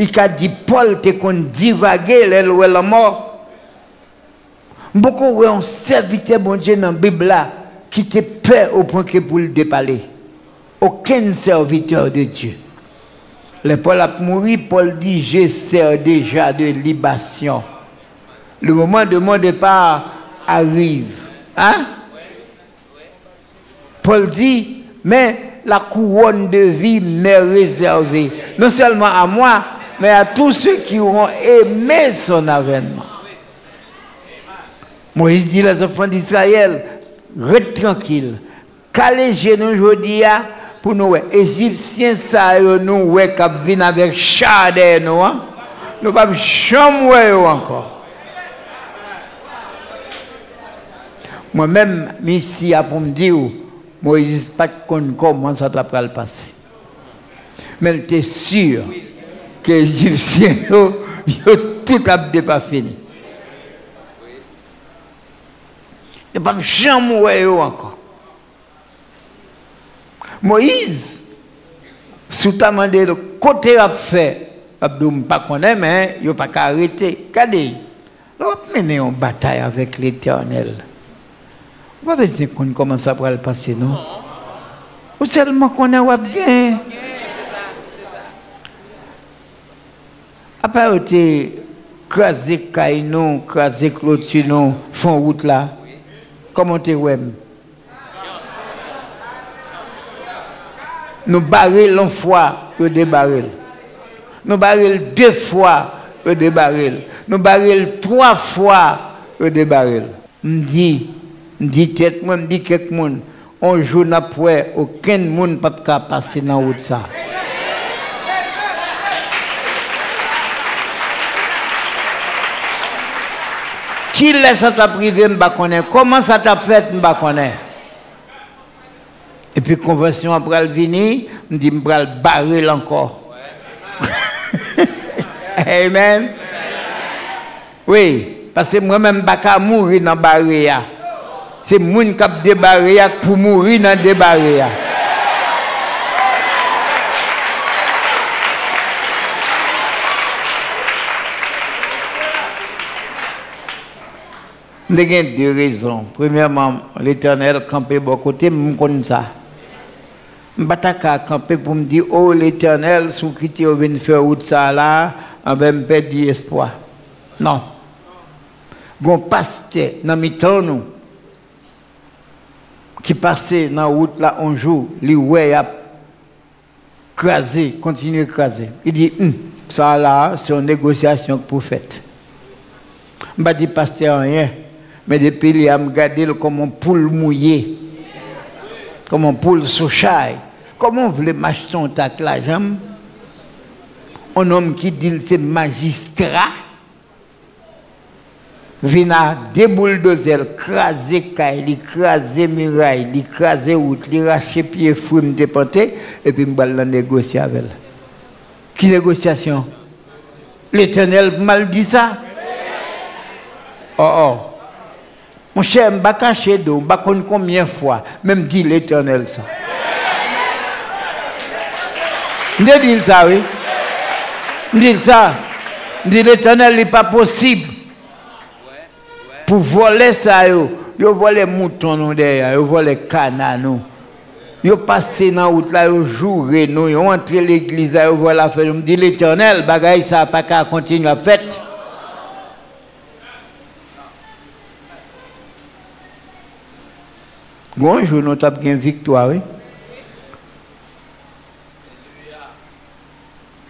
Il a dit Paul te qu'on divaguer les lois la mort. Beaucoup ont serviteur bon Dieu dans la Bible qui te peur au point que pour le dépaler. Aucun serviteur de Dieu. Le Paul a mouru, Paul dit je sers déjà de libation. Le moment de mon départ arrive. Hein? Paul dit mais la couronne de vie m'est réservée non seulement à moi, mais à tous ceux qui auront aimé son avènement. Moïse dit aux enfants d'Israël, restez tranquille, calez genoux aujourd'hui pour nous. Les Égyptiens savent nous qui viennent avec chardé nous. Nous ne pouvons jamais encore. Moi-même, ici, pour me dire, Moïse ne connaît pas comment ça va le passer. Mais il était sûr que les Égyptiens ont tout pas fini. Ils ne peuvent jamais mourir encore. Moïse, sous ta mandé, le côté a fait, il ne pas connaître, mais il n'a pas arrêté. Regardez, il a mené en bataille avec l'Éternel. Vous ne savez pas comment ça va le passer, non? Vous seulement qu'on a gagné. C'est ça. À part que craser Caïnon, craser Clotinon, font route là, comment tu es? Nous barrons une fois, nous débarrons. Nous barrons deux fois, nous débarrons. Nous barrons trois fois, nous débarrons. On dit. Je dis tête, je dis quelque chose. Un jour après, aucun monde ne peut pas passer dans la route. Qui laisse ça privé, je ne connais pas. Comment ça t'a fait, je ne connais pas. Et puis, la convention après le venir, je dis, je vais le barrer encore. Amen. Oui, parce que moi-même, je ne vais pas mourir dans le barré. C'est les gens qui ont débarré pour mourir dans le débarré. Il y a deux raisons. Premièrement, l'Éternel campé de mon côté, je connais ça. Je ne peux pas camper pour me dire, oh l'Éternel, si vous quittez, vous venez faire route ça là, on va me perdre l'espoir. Non. Gon pasteur dans miton qui passait dans la route là un jour, les ouais a crasé, continué à craser. Il dit, hum, ça là, c'est une négociation pour fait. Je ne dis pas rien, mais depuis, il a regardé comme un poule mouillé, comme un poule sous chaille. Comment on voulait m'acheter un tac la jambe? Un homme qui dit c'est magistrat, vient à débouldoser, craser caille, craser muraille, craser route, racher pied, fou, me déporter, et puis me la négocier avec elle. Quelle négociation? L'Éternel mal dit ça? Oh oh. Mon cher, je ne vais pas cacher d'eau, je ne vais pas connaître combien de fois, même dit l'Éternel ça. Je dis ça, oui. Je dis ça. Je dis l'Éternel n'est pas possible. Pour voler ça, yo, yo voler mouton nous derrière, yo voler cana nous. Yo passer dans route là, yo jouer nous, yo entrer l'église, yo voilà faire, me dit l'Éternel, bagaille ça pas qu'à continuer à faire. Bonjour, nous avons une victoire. Oui?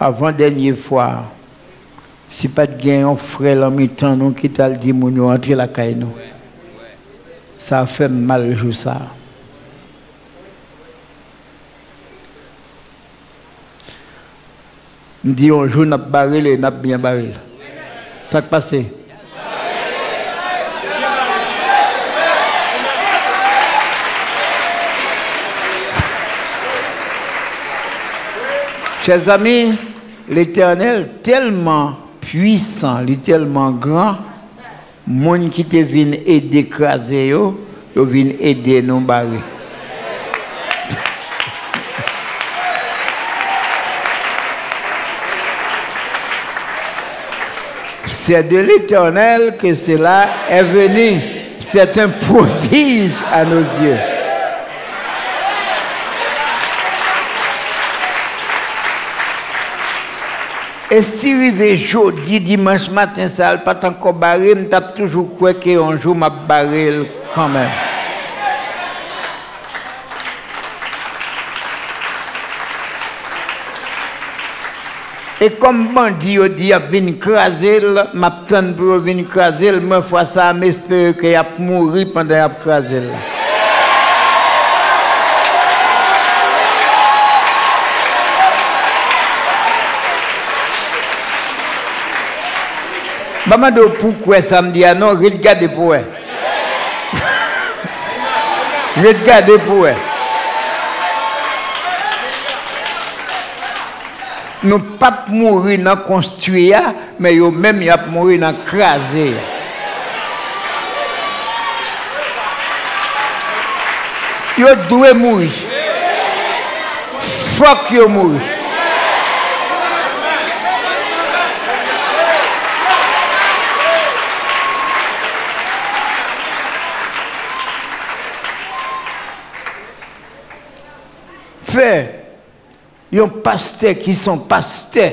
Avant dernière fois, si pas de gain, on ferait l'amitant, nous qui t'a dit, nous rentrons la caille. Nous. Ça fait mal, je ça. On dit, on joue, on a barré, on a bien barré. Ça a passé. Chers amis, l'Éternel tellement puissant, il est tellement grand, les gens qui te viennent aider écraser, ils viennent aider nos barils. C'est de l'Éternel que cela est venu. C'est un prodige à nos yeux. Et si arrivé jeudi, dimanche matin, ça n'a pas encore barré, je tape toujours croire qu'un jour, m'a barré quand même. Et comme bandit, on dit, je viens craser, je m'attends pour venir craser, je me fais ça, je m'espère qu'il a mouru pendant qu'il a craser. Maman, pourquoi ça me dit ah non, regardez pour elle. Regardez pour elle. Nous pas mourir dans construire, mais nous même y a mourir dans craser. Yo doit mourir. Fuck yo mourir. Il y a des pasteurs qui sont pasteurs.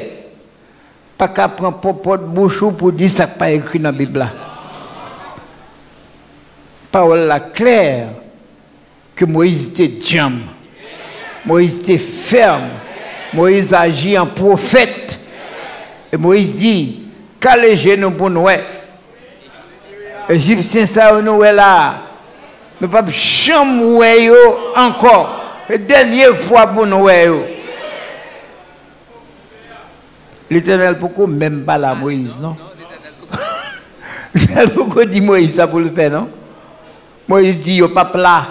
Pas qu'à prendre pour de bouche pour dire ça pas écrit dans la Bible. Parole la claire que Moïse était jam. Moïse était ferme. Moïse agit en prophète. Et Moïse dit, qu'allez nous pour nous. Égyptiens, ça nous est là. Nous ne pouvons jamais encore. La dernière fois pour nous. L'Éternel, pourquoi même pas la Moïse, non? L'Éternel, pourquoi dit Moïse ça pour le faire, non? Moïse dit, yo pas plat.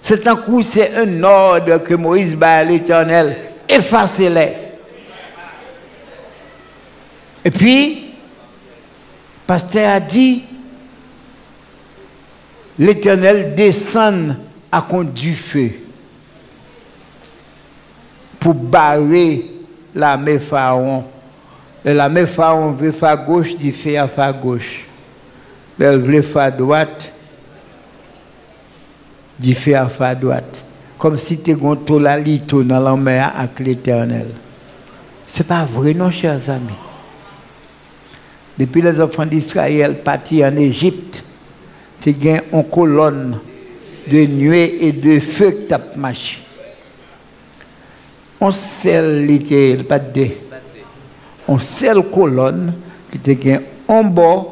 C'est un coup, c'est un ordre que Moïse bat à l'Éternel. Effacez-les. Et puis, le pasteur a dit, l'Éternel descend à compte du feu. Pour barrer l'armée Pharaon. Et l'armée Pharaon veut faire gauche, il fait à faire gauche. Elle veut faire droite, il fait à faire droite. Comme si tu étais la lito dans la mer avec l'Éternel. Ce n'est pas vrai, non, chers amis. Depuis les enfants d'Israël partis en Égypte, tu as une colonne de nuées et de feu que tu as marché. On seul était pas de on seul colonne qui était en bas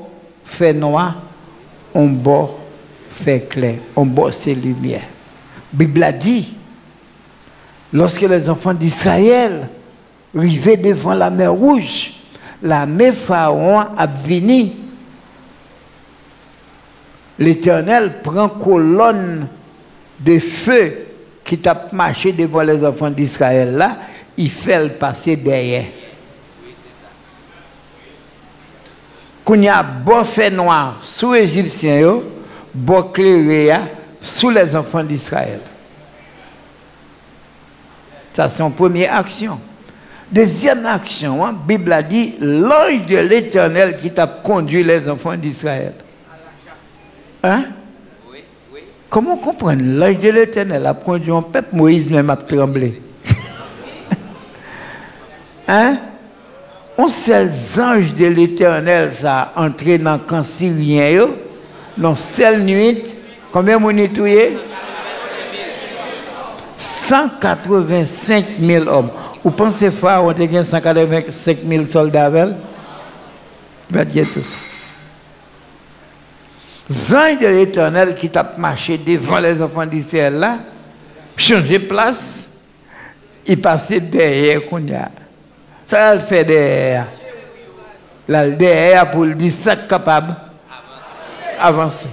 fait noir, en bas fait clair, en bas c'est lumière. La Bible a dit lorsque les enfants d'Israël arrivaient devant la mer rouge, la mer Pharaon a venu. L'Éternel prend colonne de feu qui t'a marché devant les enfants d'Israël là, il fait le passer derrière. Quand il y a beau fait noir sous les Égyptiens, beau clairé sous les enfants d'Israël. Ça, c'est une première action. Deuxième action, la hein, Bible a dit, l'ange de l'Éternel qui t'a conduit les enfants d'Israël. Hein? Comment comprendre? L'ange de l'Éternel a conduit un peuple, Moïse même a tremblé. Hein? On seul ange de l'Éternel ça entré dans le camp syrien. Non, seule nuit, combien de monde est tué? cent quatre-vingt-cinq mille hommes. Vous pensez pas qu'on a cent quatre-vingt-cinq mille soldats avec? Il va dire tout ça. Zan de l'Éternel qui t'a marché devant les enfants d'Israël là, changer place, il passait derrière qu'on a. Ça, elle fait derrière. Là, derrière pour le dire, c'est capable avancer.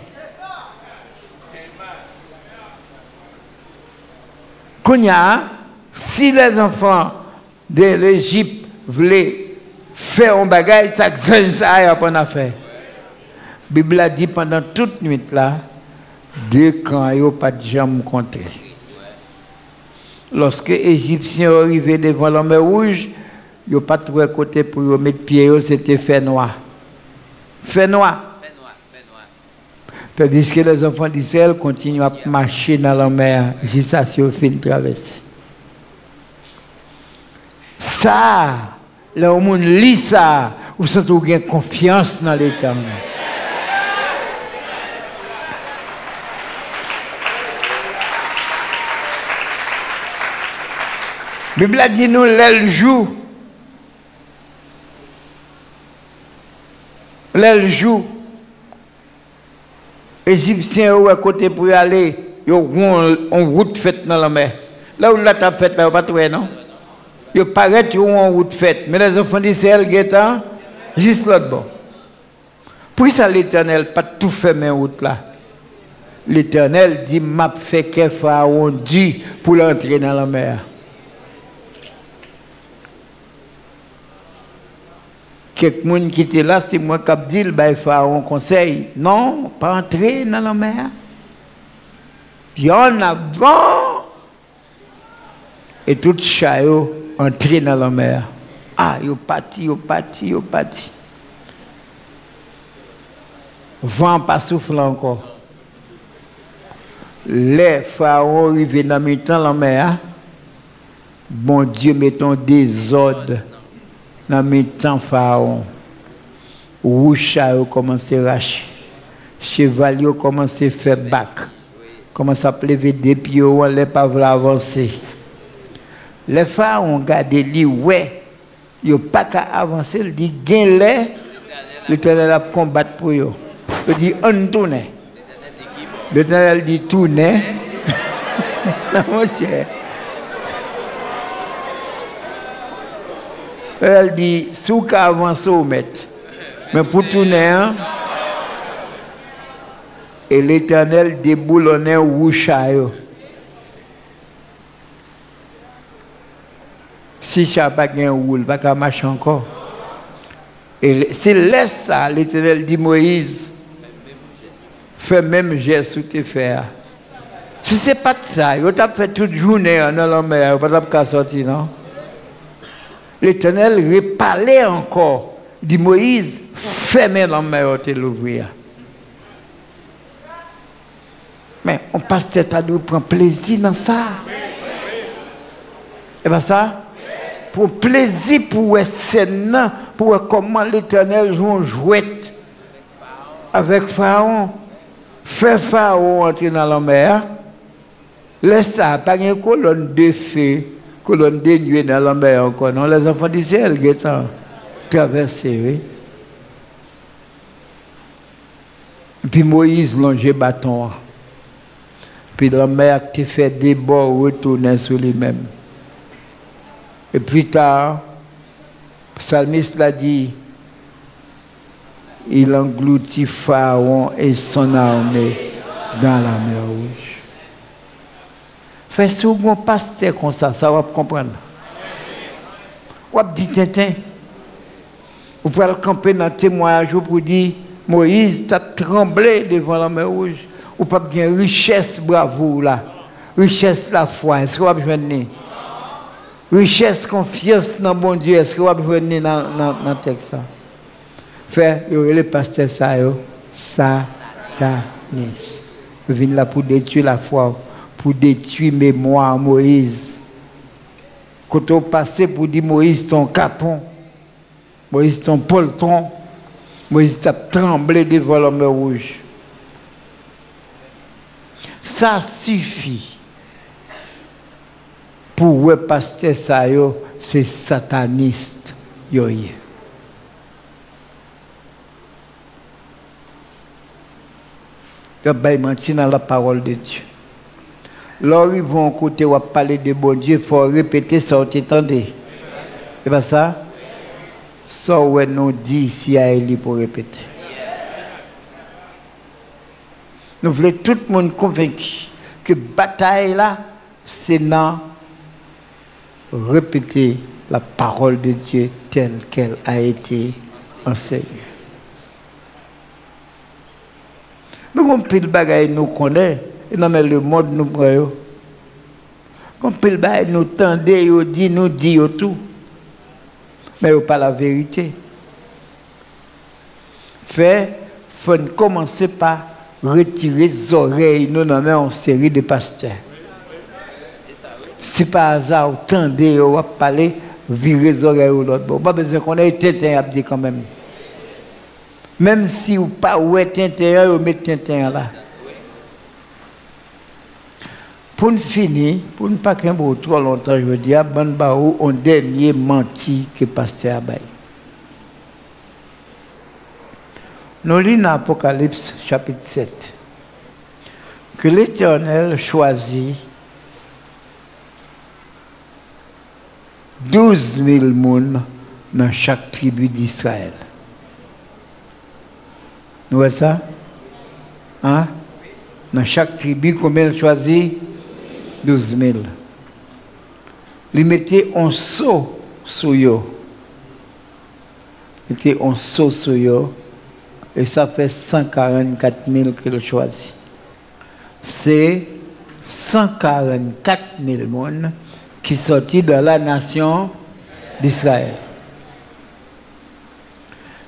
Qu'on a, si les enfants de l'Égypte voulaient faire un bagage, ça exige ça pour en faire. La Bible a dit pendant toute nuit là, deux camps ils n'ont pas de jambes contrées. Lorsque les Égyptiens arrivaient devant la mer Rouge, ils n'ont pas trouvé côté pour y mettre pied, c'était fait noir. Fait noir. Tandis que les enfants d'Israël continuent à marcher dans la mer jusqu'à ce qu'ils finissent de traverser. Ça, là où on lit ça, vous sentez confiance dans l'Éternel. La Bible dit nous l'aile joue. L'aile joue. Les Égyptiens ont à côté pour y aller. Ils ont une route faite dans la mer. Là où la table faite, là, on va trouver, non? Ils paraissent qu'ils ont une route faite. Mais les enfants d'Israël, ils juste l'autre bord. Pour ça, l'Éternel n'a pas tout fait, mais route là. L'Éternel dit m'a fait qu'un pharaon dit pour l'entrer dans la mer. Quelqu'un qui était là, c'est moi qui dis, le pharaon conseille. Non, pas entrer dans la mer. Il y en a bon. Et tout chaillot entrer dans la mer. Ah, il est parti, il est parti, il est parti. Vent pas souffle encore. Les pharaons arrivent dans le temps la mer. Bon Dieu, mettons des ordres. Dans mes temps, pharaon, Roucha a commencé à racher, Chevalier a commencé à faire bac, commence à lever des pieds, on ne pas avancer. Les pharaons gardé lui, ouais, ils n'ont pas qu'à avancer, ils disent, gagne-les, l'Éternel a combattre pour eux. Ils disent, on tourne. L'Éternel dit, tourne. Non, mon cher. Elle dit, sous qu'à avancer au maître. Mais pour tourner, hein? Et l'Éternel déboulonnait au rouchaillot. Si je n'ai pas gagné un roule, je ne vais pas marcher encore. Et si laisse ça, l'Éternel dit, Moïse, fais même geste où tu fais. Si ce n'est pas de ça, tu as fait toute journée dans la mer, tu n'as pas sorti, non? L'Éternel reparlait encore. Il dit Moïse, fermez la mer et l'ouvrir. Mais on passe tête à nous prendre plaisir dans ça. Et bien ça, pour plaisir, pour être sénant, pour comment l'Éternel joue jouette avec Pharaon. Fait Pharaon entrer dans la mer. Laisse ça, par une colonne de feu. Que l'on dénuait dans la mer encore. Non, les enfants d'Israël qui ont traversé, oui. Puis Moïse longeait bâton. Puis la mer a fait des bords retourner sur lui-même. Et plus tard, le psalmiste l'a dit, il engloutit Pharaon et son armée dans la mer Rouge. Fais souvent pasteur comme ça, ça va comprendre. Vous dit Tintin. Vous pouvez le camper dans le témoignage pour dire Moïse, tu as tremblé devant la mer Rouge. Vous pouvez avoir une richesse, bravo, là. Richesse, la foi. Est-ce que vous avez besoin de richesse, confiance dans bon Dieu. Est-ce que vous avez besoin de dans le texte? Fais, le pasteur, ça, sataniste. Vous venez là pour détruire la foi. Pour détruire mémoire Moïse. Quand on passait pour dire Moïse ton capon, Moïse ton polton, Moïse t'a tremblé devant la mer Rouge. Ça suffit. pour le pasteur ça, c'est sataniste. Il va mentir dans la parole de Dieu. Lorsqu'ils vont écouter ou parler de bon Dieu, il faut répéter ça, vous entendez? C'est pas ça? Ça, on nous dit ici à Élie pour répéter. Nous voulons tout le monde convaincu que la bataille là, c'est non répéter la parole de Dieu telle qu'elle a été enseignée. Nous avons pris le bagage, nous connaissons, et nous avons le monde, nous prenons. Nous avons pris le bagage, nous tendez, nous disons, nous disons tout. Mais ce n'est pas la vérité. Fait, il faut commencer par retirer les oreilles, nous avons une série de pasteurs. Si par hasard, vous tendez, vous parlez, virer les oreilles ou l'autre. Vous n'avez pas besoin qu'on ait Tintin à dire quand même. Même si vous n'avez pas oué Tintin, vous mettez Tintin là. Pour finir, pour ne pas qu'il y ait trop longtemps, je veux dire, bon, on dernier menti que pasteur a baillé. Nous lisons dans Apocalypse chapitre sept que l'Éternel choisit douze mille personnes dans chaque tribu d'Israël. Vous voyez ça? Hein? Dans chaque tribu, combien il choisit? douze mille. Il mettait un seau sur eux. Il mettait un seau sur eux. Et ça fait cent quarante-quatre mille qu'il choisit. C'est cent quarante-quatre mille personnes qui sortit de la nation d'Israël.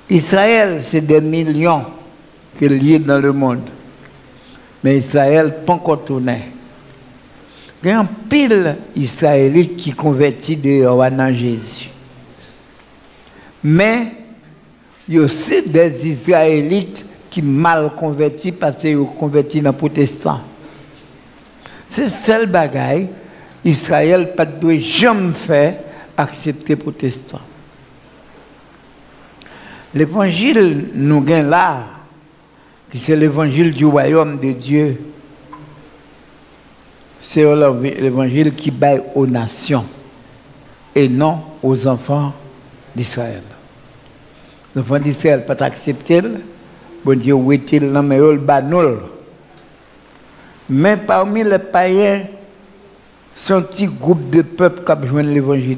Israël, c'est des millions qu'il y a dans le monde. Mais Israël n'est pas encore tourné. Il y a un pile d'Israélites qui convertit de Yohanan Jésus. Mais il y a aussi des Israélites qui sont mal convertis parce qu'ils sont convertis dans le protestant. C'est celle bagaille. Israël ne doit jamais faire accepter les protestants. L'évangile nous gagne là, qui c'est l'évangile du royaume de Dieu. C'est l'évangile qui baille aux nations et non aux enfants d'Israël. Les enfants d'Israël ne peuvent pas accepter, bon Dieu, où est-il dans le banal. Mais parmi les païens, c'est un petit groupe de peuples qui a besoin de l'évangile.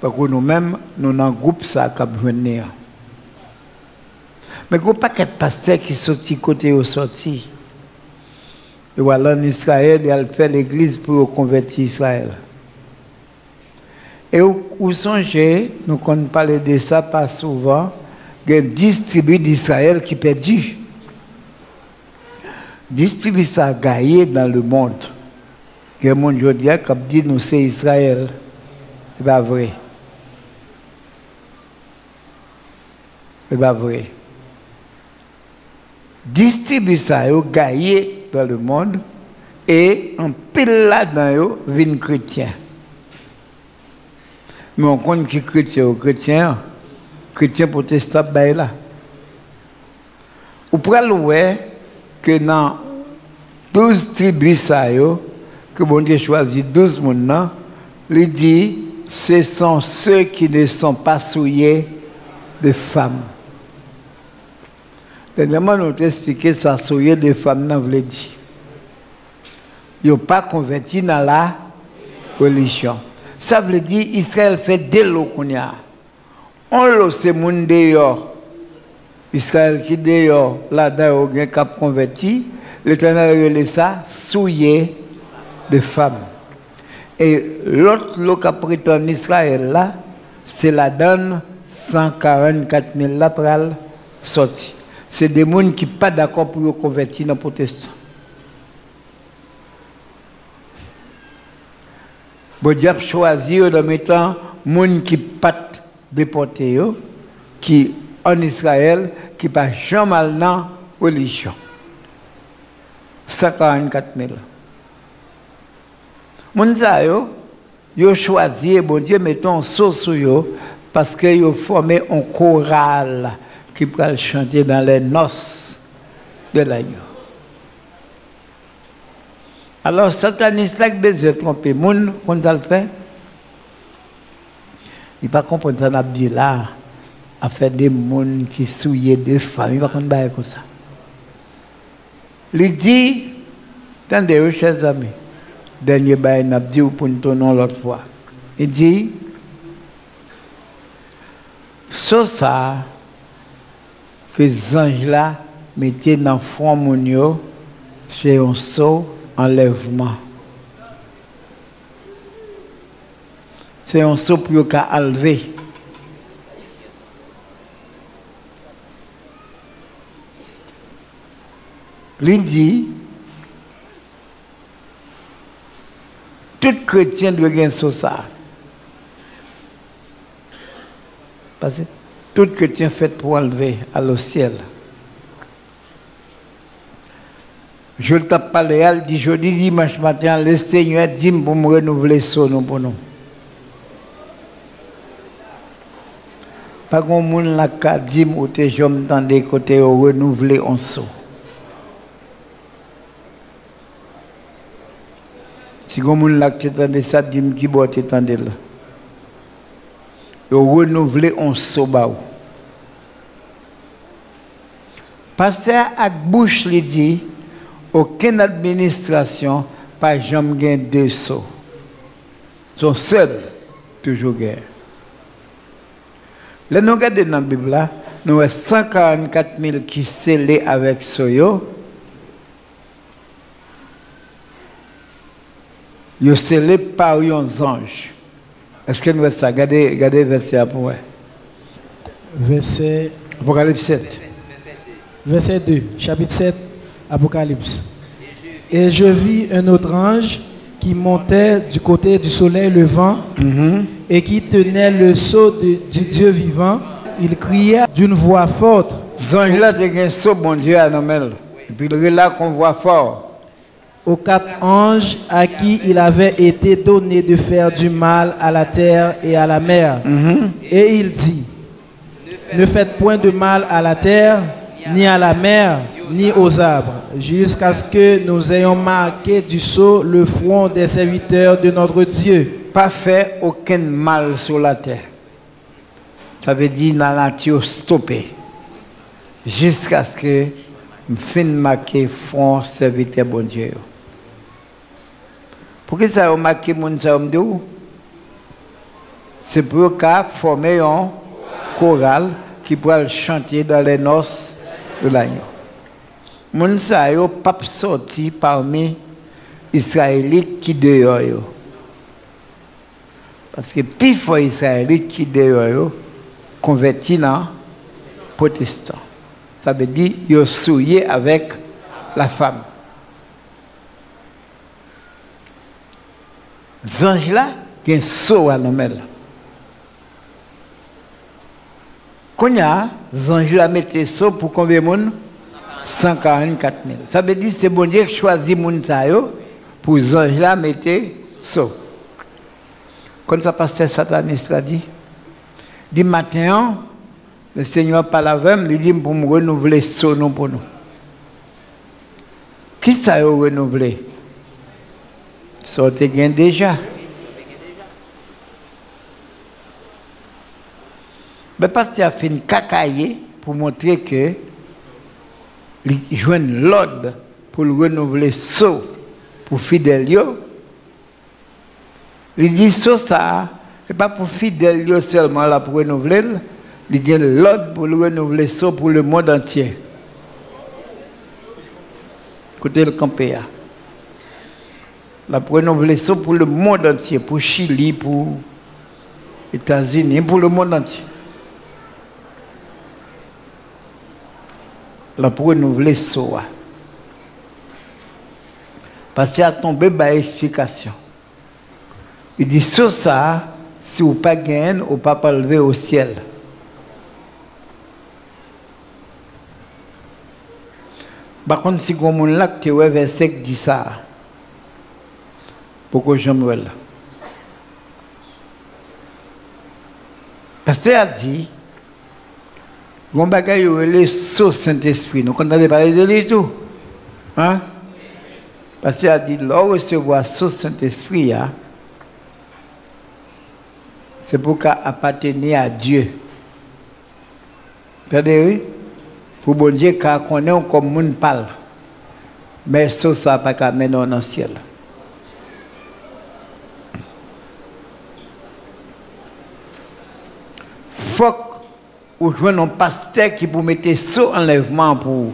Parce que nous-mêmes, nous avons un groupe qui a besoin de l'évangile. Mais il n'y a pas de pasteurs qui sont sortis côté au sorti. Et voilà en Israël, ils ont fait l'église pour convertir Israël. Et vous songez, nous ne parlons de ça pas souvent, il y a dix tribus d'Israël qui sont perdues. Distribuer ça gagné dans le monde. Il y a un monde qui dit nous c'est Israël. C'est pas vrai. C'est pas vrai. Distribuer ça gagné dans le monde et en pile là-dedans, vient chrétien. Mais on compte qui chrétien, chrétien, chrétien protestant, ben là. Ou pour le ouais. Que dans douze tribus, que bon Dieu choisit douze personnes, il dit, ce sont ceux qui ne sont pas souillés de femmes. Dernièrement, nous avons expliqué ça, souillés de femmes, nous l'avons dit. Ils n'ont pas converti dans la religion. Ça veut dire, Israël fait des lois qu'on y a. On le sait, monde dehors. Israël qui d'ailleurs là-dedans au cap converti, l'Éternel relève ça souillé de femmes. Et l'autre lot qu'a prétend Israël là, c'est la donne cent quarante-quatre mille là pour sortir. C'est des gens qui pas d'accord pour convertir dans protestant. Bon Dieu a choisi dans mes temps gens qui pas déportés, qui en Israël, qui passe jamais dans la religion. cent quarante-quatre mille. Moun sa yo, yo choisi, bon Dieu, mettons sauce sur yo, parce que yo formé un choral qui peut chanter dans les noces de l'agneau. Alors, sataniste, là, il a trompé moun, qu'on a fait. Il ne comprend pas qu'on dit là, à faire des gens qui souillent des femmes. Il ne comprend pas comme ça. Il dit, attendez, chers amis, dernier bail, il a dit, pour nous tenons l'autre fois. Il dit, c'est ça que les anges là mettaient dans le front monio, c'est un saut enlèvement. C'est un saut pour qu'à enlever. Il dit, tout chrétien doit gagner sur ça. Parce que tout chrétien fait pour enlever à le ciel. Je tape pas le dit jeudi, dimanche matin, le Seigneur dit pour me renouveler son nom pour nous. Pas qu'on moun la ka dit ou te jom dans des côtés ou renouveler en son. Si qu'on moun la te tende ça, dit qui boit te tende là. Ou renouveler en son baou. Pasteur ak bouche li dit, aucune administration pas jamais gagne deux sauts. Son seul toujours gagne. Là, nous regardons dans la Bible, là, nous avons cent quarante-quatre mille qui scellés avec Soyo. Ils sont scellés par les anges. Est-ce que nous avons ça? Regardez, regardez le verset à moi. Verset. Apocalypse sept. Verset deux, chapitre sept, Apocalypse. Et je vis un autre ange qui montait du côté du soleil levant, mm-hmm, et qui tenait le sceau du Dieu vivant. Il criait d'une voix forte. Ces anges-là, c'est un sceau, bon Dieu, à Nomel. Et puis là qu'on voit fort. Aux quatre anges à qui il avait été donné de faire du mal à la terre et à la mer. Mm-hmm. Et il dit, ne faites point de mal à la terre, ni à la mer, ni aux arbres, jusqu'à ce que nous ayons marqué du sceau le front des serviteurs de notre Dieu. Pas fait aucun mal sur la terre. Ça veut dire la nature stoppée. Jusqu'à ce que nous finissions marquer le front serviteur bon Dieu. Pourquoi ça a marqué mon Dieu? C'est pour qu'à former un choral qui pourra chanter dans les noces de l'agneau. Moun sa yo pap sorti parmi Israélites qui dehors yo. Parce que plus fort Israélites qui dehors yo convertis en protestants. Ça veut dire yo souillé avec la femme. Les anges là, qui sont à l'homme là. Quand il y a les anges là mettaient ça pour combien de monde? cent quarante-quatre mille. Ça veut dire que c'est bon Dieu qui choisit les gens pour les anges là mettre ça. Comme ça, pasteur sataniste l'a dit. Du matin, le Seigneur parle avec moi, il dit pour me renouveler son nom pour nous. Qui ça a renouvelé? Ça a été gagné déjà. Mais pasteur a fait une cacaille pour montrer que il joint l'ordre pour le renouveler so, pour fidèles. Il dit so ça, et pas pour fidèles seulement là pour renouveler. Il dit l'ordre pour le renouveler so pour le monde entier. Côté le campéa. La pour renouveler so pour le monde entier, pour Chili, pour États-Unis, pour le monde entier. La pour renouveler soa. Parce qu'il a tombé par explication. Il dit sur ça, si vous pas gagne, ou pas lever au ciel. Par contre, si vous avez un lac, vous avez un verset qui dit ça. pour que j'aime là. Pasteur a dit, mon bagage est le sceau Saint-Esprit. Nous n'avons pas parlé de lui tout. Hein? Pasteur a dit, l'on recevoir le sceau Saint-Esprit, hein? C'est pour qu'à appartenir à Dieu. C'est-à-dire, oui? Pour bon Dieu, car on est comme monde parle. Mais ça, ça n'a pas qu'à mener dans le ciel. Il faut que vous ayez un pasteur qui vous mette sous enlèvement pour vous.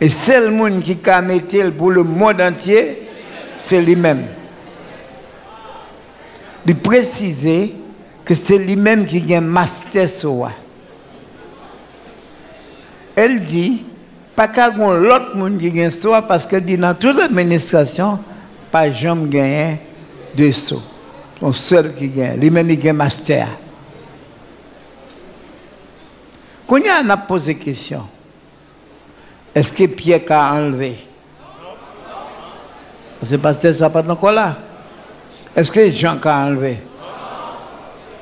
Et c'est le monde qui a mis pour le monde entier, c'est lui-même. De préciser que c'est lui-même qui a un master sur vous. Elle dit, pas qu'à l'autre monde qui gagne soi, parce qu'elle dit dans toute l'administration, pas jamais gagné de soi. Son seul qui gagne, lui-même il gagne master. Quand on a posé question, est-ce que Pierre a enlevé? Parce que pasteur ça pas encore là. Est-ce que Jean a enlevé?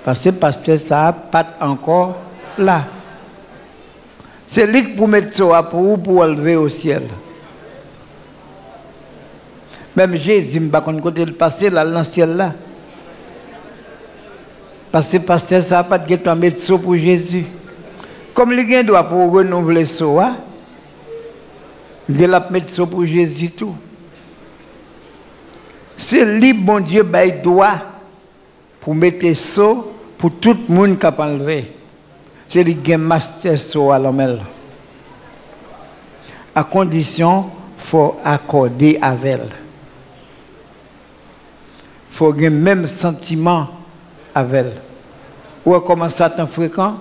Parce que pasteur ça pas encore là. C'est lui qui vous mettre ça pour vous, pour lever au ciel. Même Jésus, il ne peut pas côté le passé, là, dans le ciel, là. Parce que pasteur, ça n'a pas de mettre ça pour Jésus. Comme les gens doivent pour renouveler ça, il doit mettre ça pour Jésus tout. C'est lui, bon Dieu, il doit pour mettre ça pour tout le monde qui a enlevé. C'est le game master sur l'homme. À condition, il faut accorder avec elle. Il faut avoir le même sentiment avec elle. Ou comment ça t'en fréquent?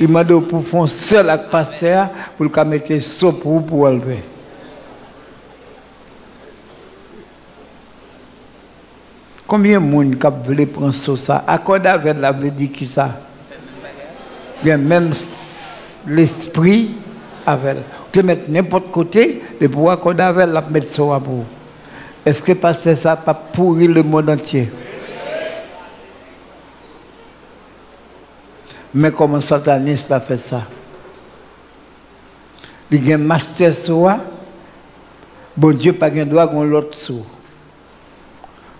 Il m'a dit pour faire seul avec le pasteur pour le mettre ça pour pour enlever. Combien de monde qui veut prendre ça? Accorder avec elle, veut dire qui ça? Il y a même l'esprit avec elle. Tu mettre n'importe côté, le pouvoir qu'on a avec la mettre sur la boue. Est-ce que parce que ça n'a pas pourri le monde entier? Mais comment Sataniste a fait ça? Il y a un master sur la, bon Dieu n'a pas le droit qu'on l'autre sur.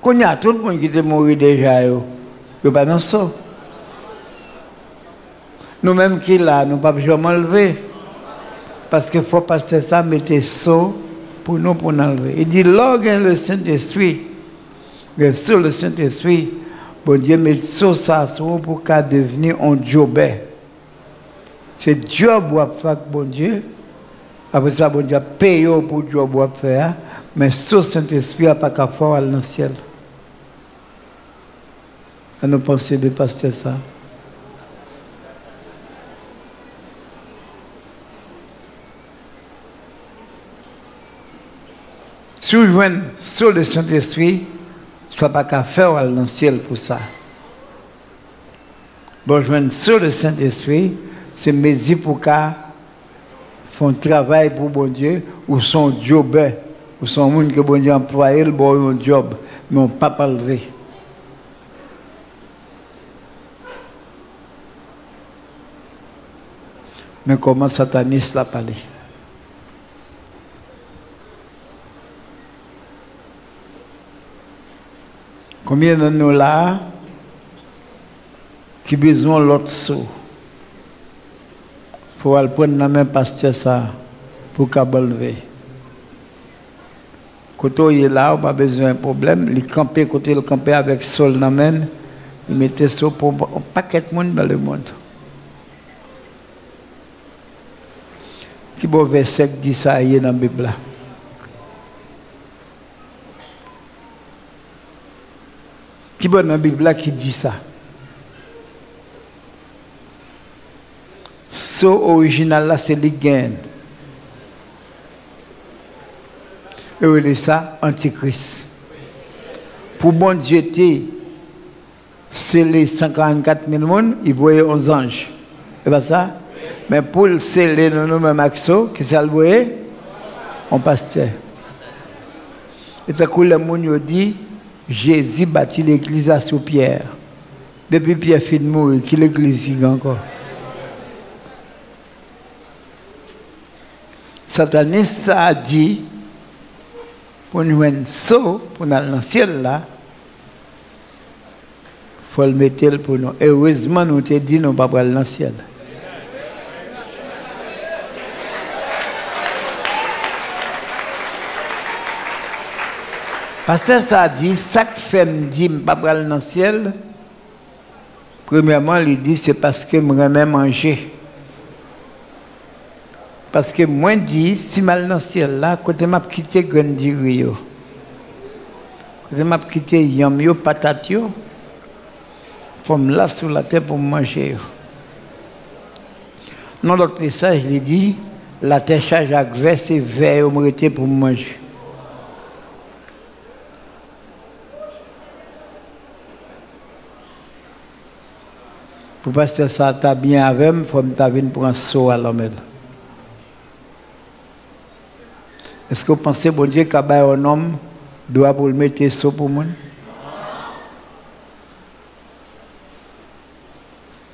Quand il y a tout le monde qui est mort déjà, il n'y a pas de ça. Nous-mêmes qui là, nous ne pouvons jamais enlever. Parce qu'il faut passer ça, mettre ça pour nous, pour nous enlever. Il dit, lorsque le Saint-Esprit, sur le Saint-Esprit, bon Dieu, met ça, ça, pour qu'à devenir un jobé. C'est job ou à faire, bon Dieu. Après ça, bon Dieu, paye pour job ou à faire. Mais sur le Saint-Esprit, il n'y a pas qu'à faire dans le ciel. À nous penser de passer ça. Si vous venez sur le Saint-Esprit, ça n'a pas qu'à faire dans le ciel pour ça. Bon, je viens sur le Saint-Esprit, c'est mes pour qu'à font travail pour bon Dieu, ou son job, ou son monde que bon Dieu employé, le bon job, mais on ne peut pas lever. Mais comment Sataniste l'a parlé? Combien de nous là qui besoin l'autre saut? Il faut aller prendre la main pasteur ça pour qu'il soit levé. Quand on est là, on n'a pas besoin de problème. Il campait, quand il campait avec sol dans la main, il mettait ça pour un paquet de monde dans le monde. Qui beau verset dit ça dans la Bible? Qui bon dans la Bible qui dit ça? Ce original là, c'est l'Igain. Et vous voyez ça, Antichrist. Pour bon Dieu, c'est les cinquante-quatre mille personnes, ils voyaient onze anges. C'est pas ça? Mais pour le sceller, nous-mêmes, Maxo, qui ça le voyait? On pasteur. Et ça, le monde dit, Jésus bâtit l'église à sous Pierre. Depuis Pierre fait de mourir, qui l'église est encore. Sataniste a dit, pour nous un saut, pour nous lancer là, il faut le mettre pour nous. Et heureusement, nous te dit, nous ne pouvons pas le lancer là. Pasteur ça a dit, ça que fait me dit, je ne pas aller dans le ciel. Premièrement, il dit, c'est parce que je remets manger. Parce que moi, dit, si je vais dans le ciel, là, quand je vais quitter le grand rio, quand je vais quitter le yamio, patate, il faut me laver sur la terre pour manger. Dans l'autre message, il dit, la terre charge à graisse et verre, on me pour manger. Pour passer ça, t'as bien avec moi, il faut que tu viennes pour un saut à l'homme. Est-ce que vous pensez, bon Dieu, qu'un homme doit pour le mettre saut pour moi?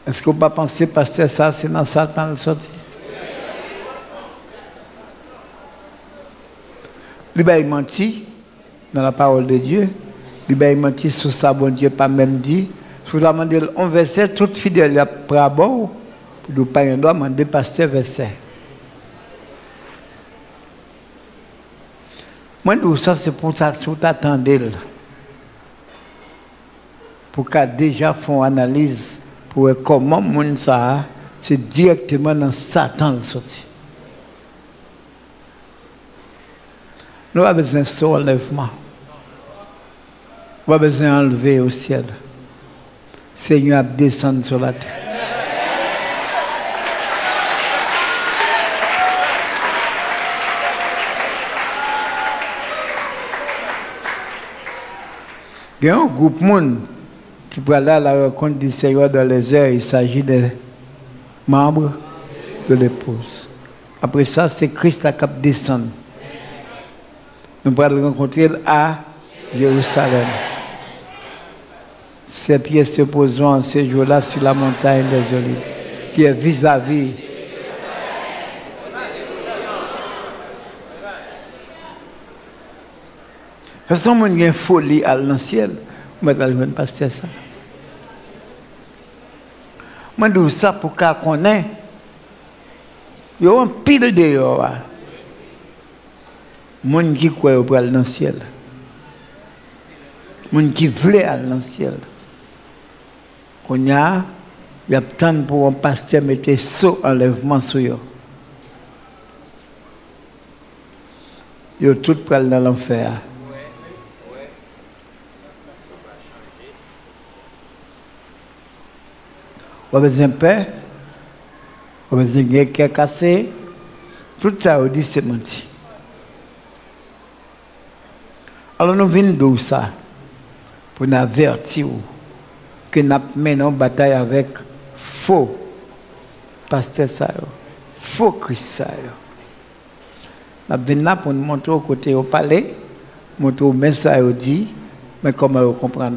Est-ce que vous ne pensez pas que ça, c'est dans Satan le sorti? Lui, il mentit dans la parole de Dieu. Lui, il mentit sur ça, bon Dieu, pas même dit. Je vous demande un verset, toute fidèle à Prabo, pour nous parler de moi, de passer verset. Moi, ça, c'est pour ça, si vous attendez, pour qu'à déjà font analyse, pour voir comment mon ça, c'est directement dans Satan le sorti. Nous avons besoin de ce enlèvement. Nous avons besoin d'enlever au ciel. Seigneur a descendu sur la terre. Il y a un groupe de monde qui peut aller à la rencontre du Seigneur dans les heures. Il s'agit des membres de l'épouse. Après ça, c'est Christ qui descend. Nous pouvons le rencontrer à Jérusalem. Ses pieds se posant en ce jour-là sur la montagne des Olives, qui est vis-à-vis. De toute façon, il y a une folie à l'ancienne. Je ne vais pas passer ça. Je dis ça pour qu'on ait. Il y a un pile de dehors. Les gens qui croient pour aller dans le ciel. Les gens qui veulent aller dans le ciel. Il y a un temps pour un pasteur mettre son enlèvement sur eux. Ils sont tous prêts dans l'enfer. Vous avez besoin de paix, vous avez besoin de quelqu'un cassé. Tout ça, on dit c'est menti. Alors nous venons d'où ça? Pour nous avertir. Que nous menons en bataille avec faux pasteur, faux Christ. Nous venons pour nous montrer au côté au palais, montrer au message au dit, mais comment vous comprenez?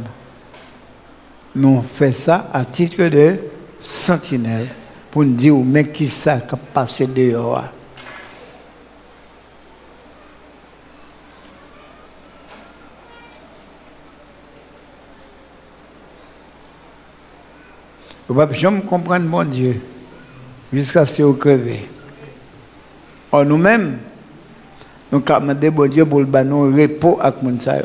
Nous faisons ça à titre de sentinelle pour nous dire mais qui ça qui passe dehors. Vous ne pouvez jamais comprendre mon Dieu jusqu'à ce que vous crevez. En nous-mêmes, nous demandons à mon Dieu pour nous donner un repos avec mon Dieu. Nous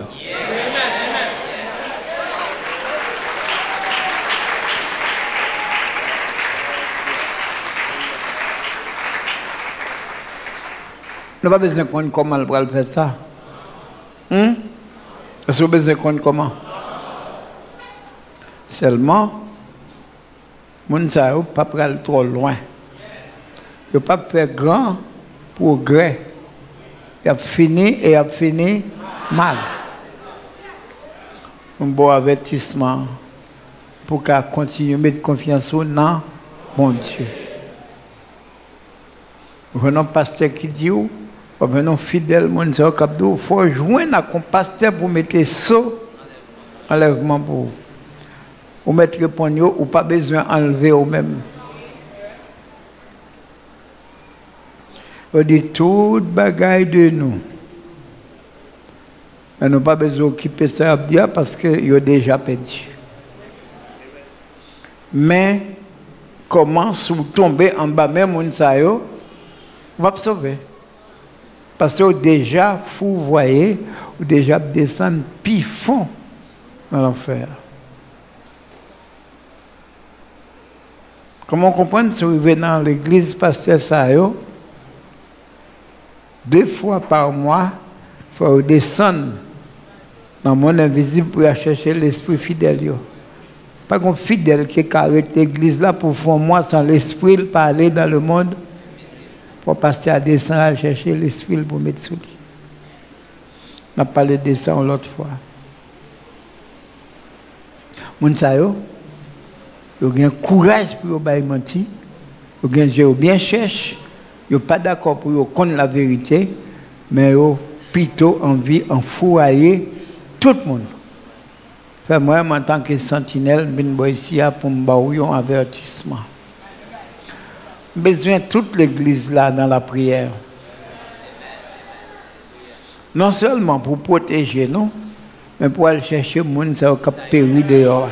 n'avons pas besoin de comprendre comment nous allons faire ça. Hum? Est-ce que vous avez besoin de comprendre comment? Seulement, les gens ne peuvent pas aller trop loin. Ils ne peuvent pas faire grand progrès. Ils ont fini et ils ont fini mal. Un bon avertissement pour qu'ils continuent à mettre confiance dans mon Dieu. Vous n'avez pas pasteur qui dit maintenant fidèle, mon sœur Capdou, il faut joindre à un pasteur pour mettre saut, enlèvement pour vous. Ou mettre le poignet, ou pas besoin d'enlever au même. On dit tout bagaille de nous. On n'a pas besoin d'occuper ça parce qu'il a déjà perdu. Mais comment vous tombez en bas même, on va sauver. Parce que déjà, vous voyez, vous déjà descendre plus fond dans l'enfer. Comment comprendre si vous venez dans l'église pasteur Sayo, deux fois par mois, il faut descendre dans le monde invisible pour chercher l'esprit fidèle. Pas qu'on fidèle qui arrête l'église là pour faire un mois sans l'esprit, il ne peut pas aller dans le monde. Pour passer à descendre à chercher l'esprit pour mettre sous lui. On a parlé de ça l'autre fois. Moun sa yo, yo gen courage pour yo bay menti, yo gen je yo bien cherche, yo pas d'accord pour yo connaître la vérité, mais yo plutôt envie en fourrailler tout le monde. Fait moi en tant que sentinelle, bin boy ici pour me bailler un avertissement. Besoin de toute l'église là dans la prière. Non seulement pour protéger nous, mais pour aller chercher les gens qui ont péri dehors.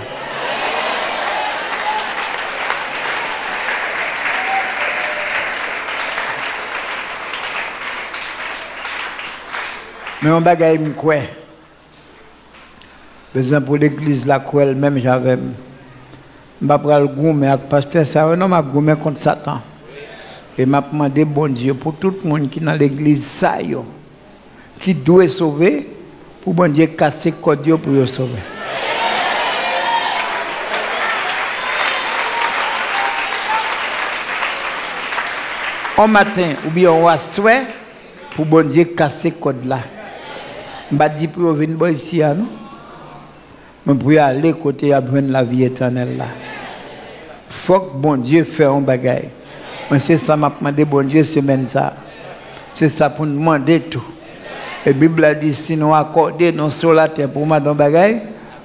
Mais on bagaille me quoi? Besoin pour l'église là quoi elle-même j'avais. Je ne vais pas le goumer avec le pasteur, ça non, je vais goumer contre Satan. Et je demande bon Dieu pour tout le monde qui est dans l'église, qui doit sauver, pour bon Dieu casser le code pour le sauver. Au matin, ou bien au soir, pour bon Dieu casser le code là. Je vais dire pour venir ici, non? Mais pour aller côté à prendre la vie éternelle là. Il faut que bon Dieu fasse un bagage. C'est ça que je demande, bon Dieu, c'est même ça. C'est ça pour nous demander tout. Et la Bible a dit, si nous accordons nos sur la terre pour nous donner bagage,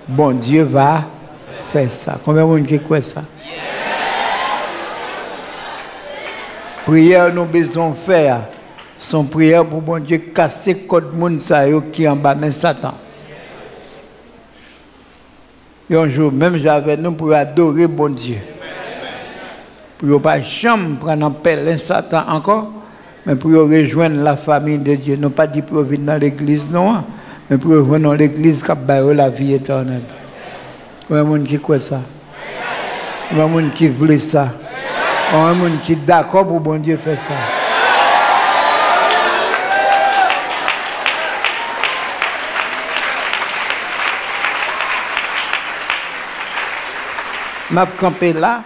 bon Dieu va faire ça. Combien de gens croient ça? Prière, nous devons faire. Son prière pour bon Dieu casser le code de monde qui est en bas de Satan. Et un jour, même j'avais nous pour adorer bon Dieu. Pour ne pas jamais prendre en pèlerin Satan encore, mais pour rejoindre la famille de Dieu. Nous pas dit pour venir dans l'église, non, mais pour rejoindre dans l'église qui a la vie éternelle. Il y a des gens qui croient ça. Il y a des gens qui veulent ça. Il y a des gens qui sont d'accord pour bon Dieu faire ça. Je suis campé là.